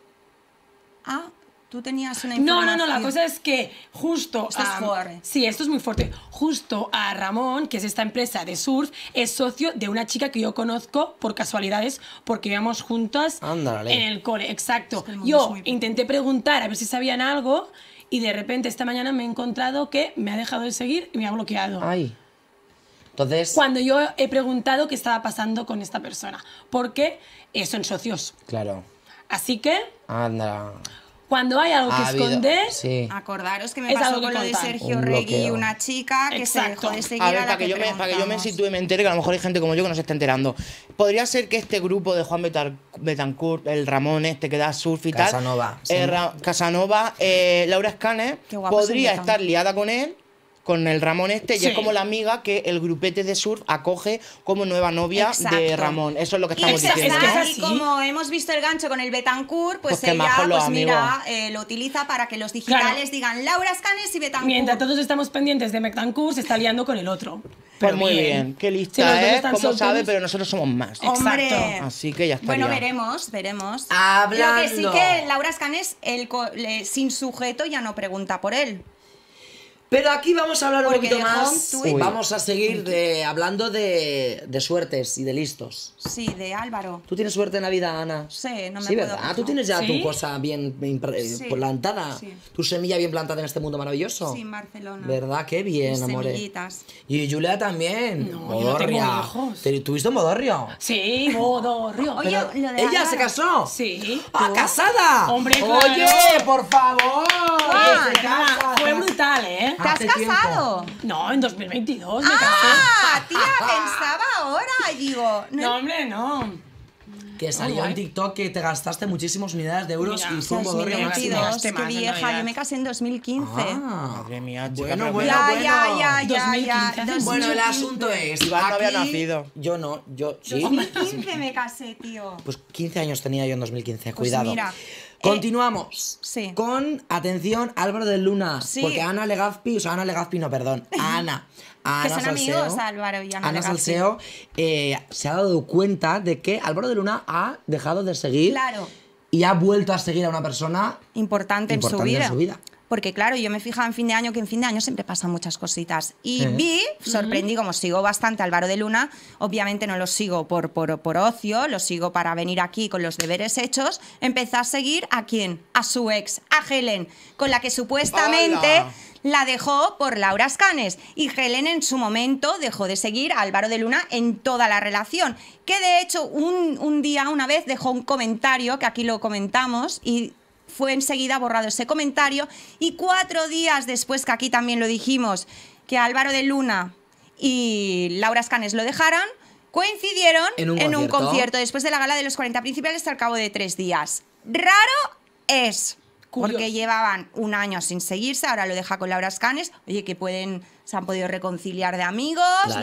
Ah, tú tenías una información. No, no, no, la cosa es que justo... Esto es um, fuerte. Sí, esto es muy fuerte. Justo a Ramón, que es esta empresa de surf, es socio de una chica que yo conozco por casualidades, porque íbamos juntas Andale. En el cole. Exacto. Es que el yo intenté preguntar a ver si sabían algo y de repente esta mañana me he encontrado que me ha dejado de seguir y me ha bloqueado. Ay. Entonces... Cuando yo he preguntado qué estaba pasando con esta persona, porque son socios. Claro. Así que... Anda... Cuando hay algo que ha esconder, sí. acordaros que me pasó con lo de Sergio Regui, una chica que exacto. se dejó de seguir a, ver, a la para que, que yo me, para que yo me sitúe y me entere, que a lo mejor hay gente como yo que no se está enterando. ¿Podría ser que este grupo de Juan Betancourt, el Ramón este que da surf y Casanova, tal, sí. eh, Ra Casanova, eh, Laura Escanes, podría estar liada con él? Con el Ramón este, sí. y es como la amiga que el grupete de surf acoge como nueva novia exacto. de Ramón. Eso es lo que estamos y diciendo. Es que es y como hemos visto el gancho con el Betancourt, pues, pues ella pues amigos. Mira, eh, lo utiliza para que los digitales claro. digan Laura Escanes y Betancourt. Mientras todos estamos pendientes de Betancourt, se está liando con el otro. Pues muy bien, bien. Qué lista, sí, ¿eh? Como soltos. Sabe, pero nosotros somos más. Hombre. Exacto. Así que ya está. Bueno, veremos, veremos. Hablando. Lo que sí que Laura Escanes, el, el, sin sujeto, ya no pregunta por él. Pero aquí vamos a hablar Porque un poquito más. Uy. Vamos a seguir de, hablando de, de suertes y de listos. Sí, de Álvaro. ¿Tú tienes suerte en la vida, Ana? Sí, no me sí, ¿verdad? Pasar. Tú tienes ya ¿Sí? tu cosa bien sí. plantada, sí. tu semilla bien plantada en este mundo maravilloso. Sí, en Barcelona. ¿Verdad? Qué bien, Mis amores. Semillitas. Y Julia también. No, Modorria. No ¿Tuviste Modorrio? Sí, Modorrio. Oye, lo de ¿Ella Álvaro? Se casó? Sí. ¿Ah, ¿tú? casada? Hombre, claro. Oye, por favor. Oye, casa, fue brutal, ¿eh? ¿Te has casado? Tiempo. No, en dos mil veintidós me ah, casé. Ah, tía, pensaba ahora, digo. No, no hombre, no. Que salió oh, en TikTok que te gastaste muchísimos millones de euros mira, y fue un bodorrio máximo. Qué vieja, yo me casé en dos mil quince. Ah, madre mía, chica. Bueno, bueno, ya, bueno. Ya, ya, ya, ya. dos mil quince. Bueno, el asunto es, Iván no había nacido. Yo no, yo sí. dos mil quince me casé, tío. Pues quince años tenía yo en dos mil quince, cuidado. Pues mira. Continuamos eh, sí. con, atención, Álvaro de Luna, sí. porque Ana Legazpi, o sea, Ana Legazpi no, perdón, Ana, Ana que son Salseo, amigos, Álvaro y Ana, Ana Salseo, eh, se ha dado cuenta de que Álvaro de Luna ha dejado de seguir claro. y ha vuelto a seguir a una persona importante, importante en, su en su vida. Porque claro, yo me fijaba en fin de año, que en fin de año siempre pasan muchas cositas. Y uh-huh. vi, sorprendí, uh-huh. como sigo bastante a Álvaro de Luna, obviamente no lo sigo por, por, por ocio, lo sigo para venir aquí con los deberes hechos, empecé a seguir ¿a quién? A su ex, a Helen, con la que supuestamente... Hola. La dejó por Laura Escanes y Helen en su momento dejó de seguir a Álvaro de Luna en toda la relación, que de hecho un, un día una vez dejó un comentario que aquí lo comentamos y fue enseguida borrado ese comentario, y cuatro días después, que aquí también lo dijimos, que Álvaro de Luna y Laura Escanes lo dejaran, coincidieron en un, en concierto. un concierto después de la gala de los cuarenta principales al cabo de tres días. Raro es... Curioso. Porque llevaban un año sin seguirse, ahora lo deja con Laura Escanes. Oye, que pueden, se han podido reconciliar de amigos. Claro.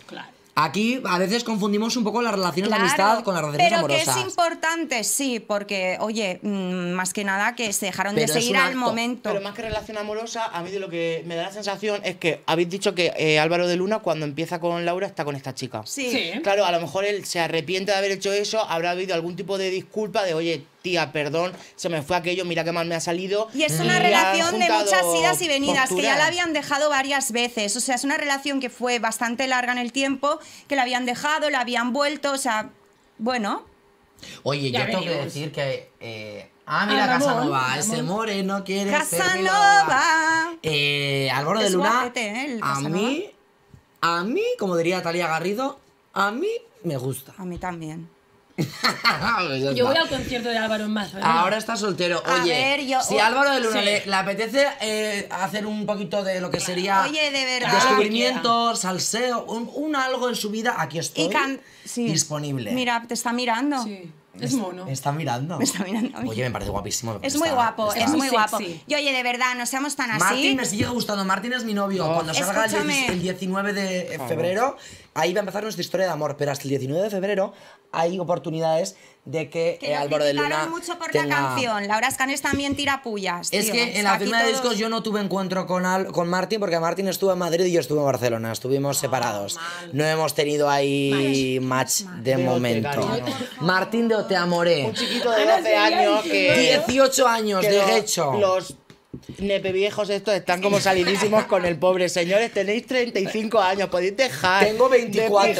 De... claro. Aquí a veces confundimos un poco las relaciones claro, de amistad con las relaciones pero amorosas. Pero que es importante, sí, porque, oye, más que nada que se dejaron pero de seguir al momento. Pero más que relación amorosa, a mí de lo que me da la sensación es que habéis dicho que eh, Álvaro de Luna, cuando empieza con Laura, está con esta chica. Sí. sí. Claro, a lo mejor él se arrepiente de haber hecho eso, habrá habido algún tipo de disculpa de, oye, tía, perdón, se me fue aquello, mira qué mal me ha salido. Y es una y relación de muchas idas y venidas, posturas. que ya la habían dejado varias veces. O sea, es una relación que fue bastante larga en el tiempo, que la habían dejado, la habían vuelto, o sea, bueno. Oye, ya yo venimos. tengo que decir que... Eh, ah, mira, ah, Casanova, Ramón. ese more no quiere Casanova. ser Casanova. Eh, Álvaro de Luna, guapete, ¿eh, el Casanova? a mí, a mí, como diría Talía Garrido, a mí me gusta. A mí también. Yo voy al concierto de Álvaro en marzo, ¿eh? Ahora está soltero. Oye, ver, yo, si Álvaro de Luna sí. le, le apetece eh, hacer un poquito de lo que sería Oye, de verdad, descubrimiento, salseo, un, un algo en su vida, aquí estoy can... sí. disponible. Mira, te está mirando. Sí. Es mono. Me está mirando. Me está mirando. Oye, me parece guapísimo. Es muy guapo, es muy guapo. Y oye, de verdad, no seamos tan así. Martín me sigue gustando. Martín es mi novio. No. Cuando salga el diecinueve de febrero, ahí va a empezar nuestra historia de amor. Pero hasta el diecinueve de febrero hay oportunidades de que, que eh, Álvaro de Luna mucho por tenga... la canción. Laura Escanes también tira pullas. Es tío, que en la firma todos... de discos yo no tuve encuentro con, Al... con Martín, porque Martín estuvo en Madrid y yo estuve en Barcelona. Estuvimos oh, separados. Mal. No hemos tenido ahí mal. match mal. de, de momento. Te, Martín de Oteamoré. Un chiquito de doce años que... dieciocho años, que de hecho. Los... nepe viejos estos están como salidísimos con el pobre. Señores, tenéis treinta y cinco años, podéis dejar. Tengo veinticuatro.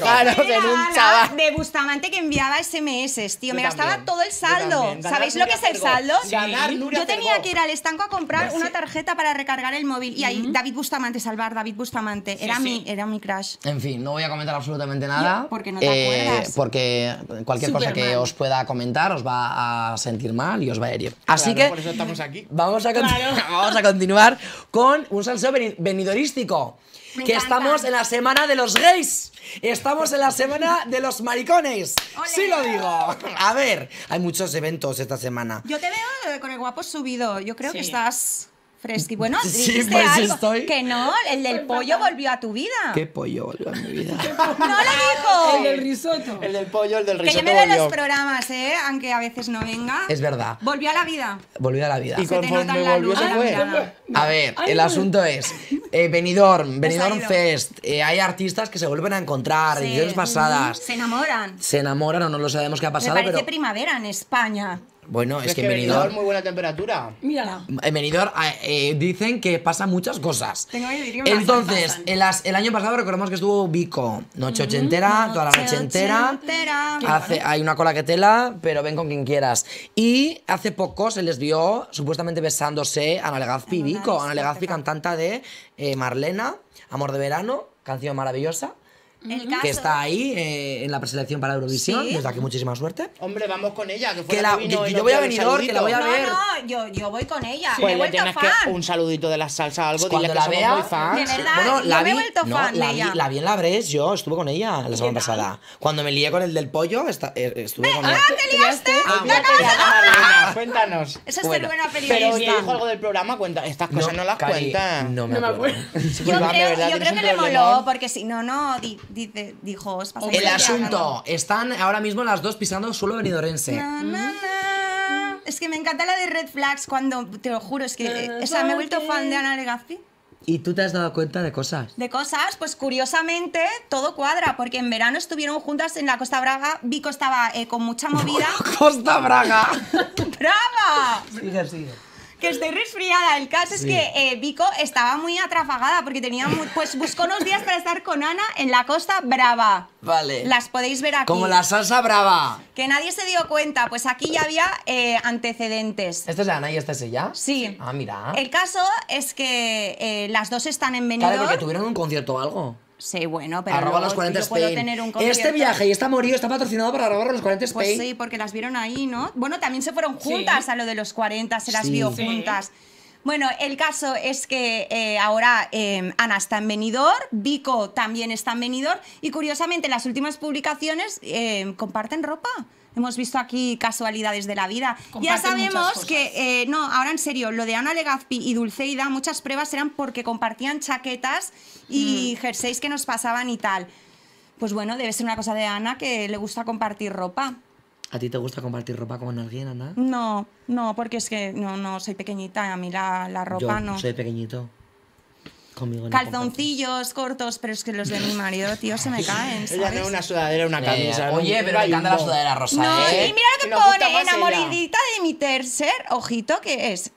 De en un chaval de Bustamante que enviaba S M S, tío. Yo me gastaba también. todo el saldo. ¿Sabéis lo que es el saldo? Sí. Ganar, Yo tenía Fergó. que ir al estanco a comprar Gracias. una tarjeta para recargar el móvil. Y ahí, uh-huh. David Bustamante, salvar David Bustamante. Era, sí, sí. Mi, era mi crush. En fin, no voy a comentar absolutamente nada. ¿Por qué no te eh, acuerdas? Porque cualquier Superman. cosa que os pueda comentar os va a sentir mal y os va a herir. Así claro, que. Por eso estamos aquí. Vamos a continuar. Claro. Vamos a continuar con un salseo venidorístico. Me que encanta. Estamos en la semana de los gays. Estamos en la semana de los maricones. Olé. Sí lo digo. A ver, hay muchos eventos esta semana. Yo te veo con el guapo subido. Yo creo sí. que estás... fresco. Bueno, sí, pues algo? Estoy... que no, el del pollo volvió a tu vida. ¿Qué pollo volvió a mi vida? No lo dijo. El del risotto. El del pollo, el del risotto. Que yo me veo los programas, ¿eh? Aunque a veces no venga. Es verdad. Volvió a la vida. Volvió a la vida. Y conforme volvió se fue. A ver, Ay, el no. asunto es... Eh, Benidorm, Benidorm Fest. Eh, hay artistas que se vuelven a encontrar, sí. ediciones pasadas. Se enamoran. Se enamoran o no lo sabemos qué ha pasado, Me parece pero... primavera en España. Bueno, es, es que, que Benidorm, Benidorm muy buena temperatura. Mírala. En Benidorm eh, dicen que pasan muchas cosas. Tengo que decir que entonces, el, as, el año pasado recordemos que estuvo Vico. Noche ochentera, mm, toda noche la noche entera. Ochentera. Hace, bueno. Hay una cola que tela, pero ven con quien quieras. Y hace poco se les vio supuestamente besándose a Ana Legazpi y Vico. Ana Legazpi, cantante de eh, Marlena, Amor de Verano, canción maravillosa. El que caso. Está ahí eh, en la preselección para Eurovisión. ¿Sí? Desde aquí muchísima suerte. Hombre, vamos con ella. Que, que, la, que, no, que yo voy a venir, que la voy a ver. No, no, yo, yo voy con ella. Sí. Pues me he vuelto fan. Un saludito de la salsa, algo. Cuando dile la que vea, somos muy fans. De verdad, bueno, la yo vi, me he vuelto no, fan la de vi, ella. La vi en la Bres, yo estuve con ella la semana pasada. Cuando me lié con el del pollo, esta, eh, estuve con ella. ¡Ah, te liaste! Cuéntanos. Esa es ser buena periodista. Pero oye, dijo algo del programa, cuenta. Estas cosas no las cuentas. No me acuerdo. Yo creo que le moló, porque si no, no... Dice, dijo, os pasa el asunto. Están ahora mismo las dos pisando suelo venidorense. Na, na, na. Es que me encanta la de Red Flags cuando, te lo juro, es que na, na, o sea, me he vuelto fan de Ana Legazpi. ¿Y tú te has dado cuenta de cosas? De cosas, pues curiosamente todo cuadra, porque en verano estuvieron juntas en la Costa Brava. Vico estaba eh, con mucha movida. ¡Costa Braga! ¡Brava! Sigue, sigue. Que estoy resfriada. El caso sí. es que eh, Vico estaba muy atrafagada porque tenía muy, pues buscó unos días para estar con Ana en la Costa Brava. Vale. Las podéis ver aquí. Como la salsa brava. Que nadie se dio cuenta. Pues aquí ya había eh, antecedentes. ¿Esta es Ana y esta es ella? Sí. Ah, mira. El caso es que eh, las dos están en Benidorm. Claro, porque tuvieron un concierto o algo. Sí, bueno, pero arroba los cuarenta Spain. Este viaje y este amorío está patrocinado para arroba los cuarenta Spain. Pues sí, porque las vieron ahí, ¿no? Bueno, también se fueron juntas sí. a lo de los cuarenta, se las sí. vio juntas. Sí. Bueno, el caso es que eh, ahora eh, Ana está en Benidorm, Vico también está en Benidorm y curiosamente en las últimas publicaciones eh, comparten ropa. Hemos visto aquí casualidades de la vida. Ya sabemos que, eh, no, ahora en serio, lo de Ana Legazpi y Dulceida, muchas pruebas eran porque compartían chaquetas y mm. jerseys que nos pasaban y tal. Pues bueno, debe ser una cosa de Ana que le gusta compartir ropa. ¿A ti te gusta compartir ropa con alguien, Ana? No, no, porque es que no, no soy pequeñita, a mí la, la ropa Yo no. Soy pequeñito. Conmigo calzoncillos cortos, pero es que los de mi marido, tío, se me caen, ¿sabes? Ella tiene una sudadera, una camisa. Eh, oye, pero me encanta la sudadera rosa, no, ¿eh? Y mira lo que pone, enamoradita de mi tercer, ojito, que es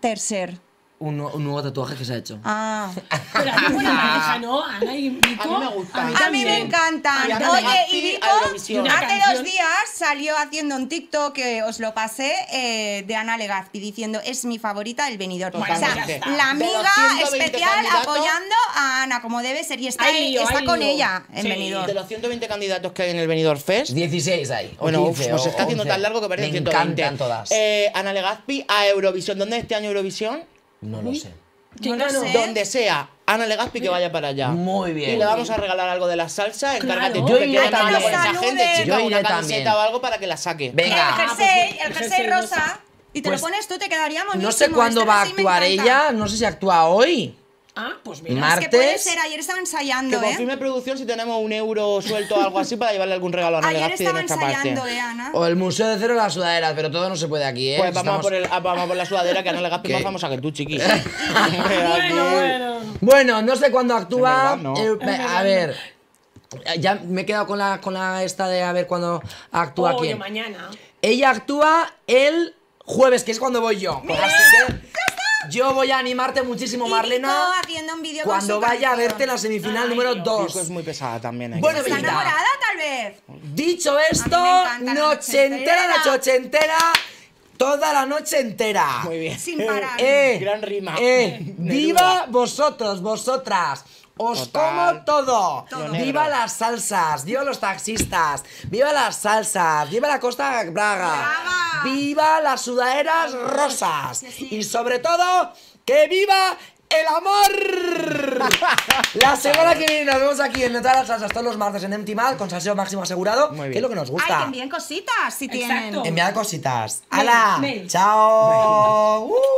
tercer. Un, un nuevo tatuaje que se ha hecho. Ah. Pero a mí buena pareja, ¿no? Ana y Vico. A mí me gusta. A mí, a mí me encantan. Oye, Oye y Vico, hace canción. dos días salió haciendo un TikTok que os lo pasé eh, de Ana Legazpi diciendo es mi favorita del Benidorm. Bueno, o sea, la amiga especial apoyando a Ana, como debe ser. Y está, ay, yo, está ay, con yo. ella en sí. Benidorm. De los ciento veinte candidatos que hay en el Benidorm Fest, dieciséis hay. Bueno, nos está haciendo once. Tan largo que parece ciento veinte. Me encantan todas. Eh, Ana Legazpi a Eurovisión. ¿Dónde es este año Eurovisión? No lo sé. No lo sé. Donde sea, Ana Legazpi que vaya para allá. Muy bien. Y le vamos a regalar algo de la salsa. Encárgate claro. tú, que queda también con esa gente, chica, yo una camiseta o algo para que la saque. Venga. El jersey, el jersey rosa. Y te pues, lo pones tú, te quedaría bonito. No sé cuándo este va a actuar ella, no sé si actúa hoy. Ah, pues mira. Martes. Es que puede ser, ayer estaba ensayando, que ¿eh? Que confirme producción si tenemos un euro suelto o algo así para llevarle algún regalo a Ana Legazpi de nuestra parte. Ayer estaba ensayando, ¿eh, Ana? O el Museo de Cera o las sudaderas, pero todo no se puede aquí, ¿eh? Pues vamos, Estamos... a por el, a, vamos a por la sudadera, que Ana Legazpi más famosa que tú, chiquis. bueno, bueno. Bueno, no sé cuándo actúa. En verdad, no. eh, a ver, ya me he quedado con la, con la esta de a ver cuándo actúa oh, quién. Mañana. Ella actúa el jueves, que es cuando voy yo. Mira. Así que... yo voy a animarte muchísimo, Marlena, haciendo un vídeo cuando vaya a verte en la semifinal número dos. Es muy pesada también. Bueno, está enamorada, tal vez. Dicho esto, noche entera, noche ochentera, toda la noche entera. Muy bien. Sin parar. Eh, Gran rima. Eh, viva vosotros, vosotras. Os Total. como todo. todo. Viva las salsas, viva los taxistas, viva las salsas, viva la Costa Braga, Brava. viva las sudaderas rosas sí, sí. y sobre todo, que viva el amor. La semana que viene nos vemos aquí en En todas las salsas todos los martes en Empty Mad con salseo máximo asegurado, que es lo que nos gusta. Ay, que envíen cositas si Exacto. tienen. Enviad cositas. ¡Hala! Chao. Bye. Uh.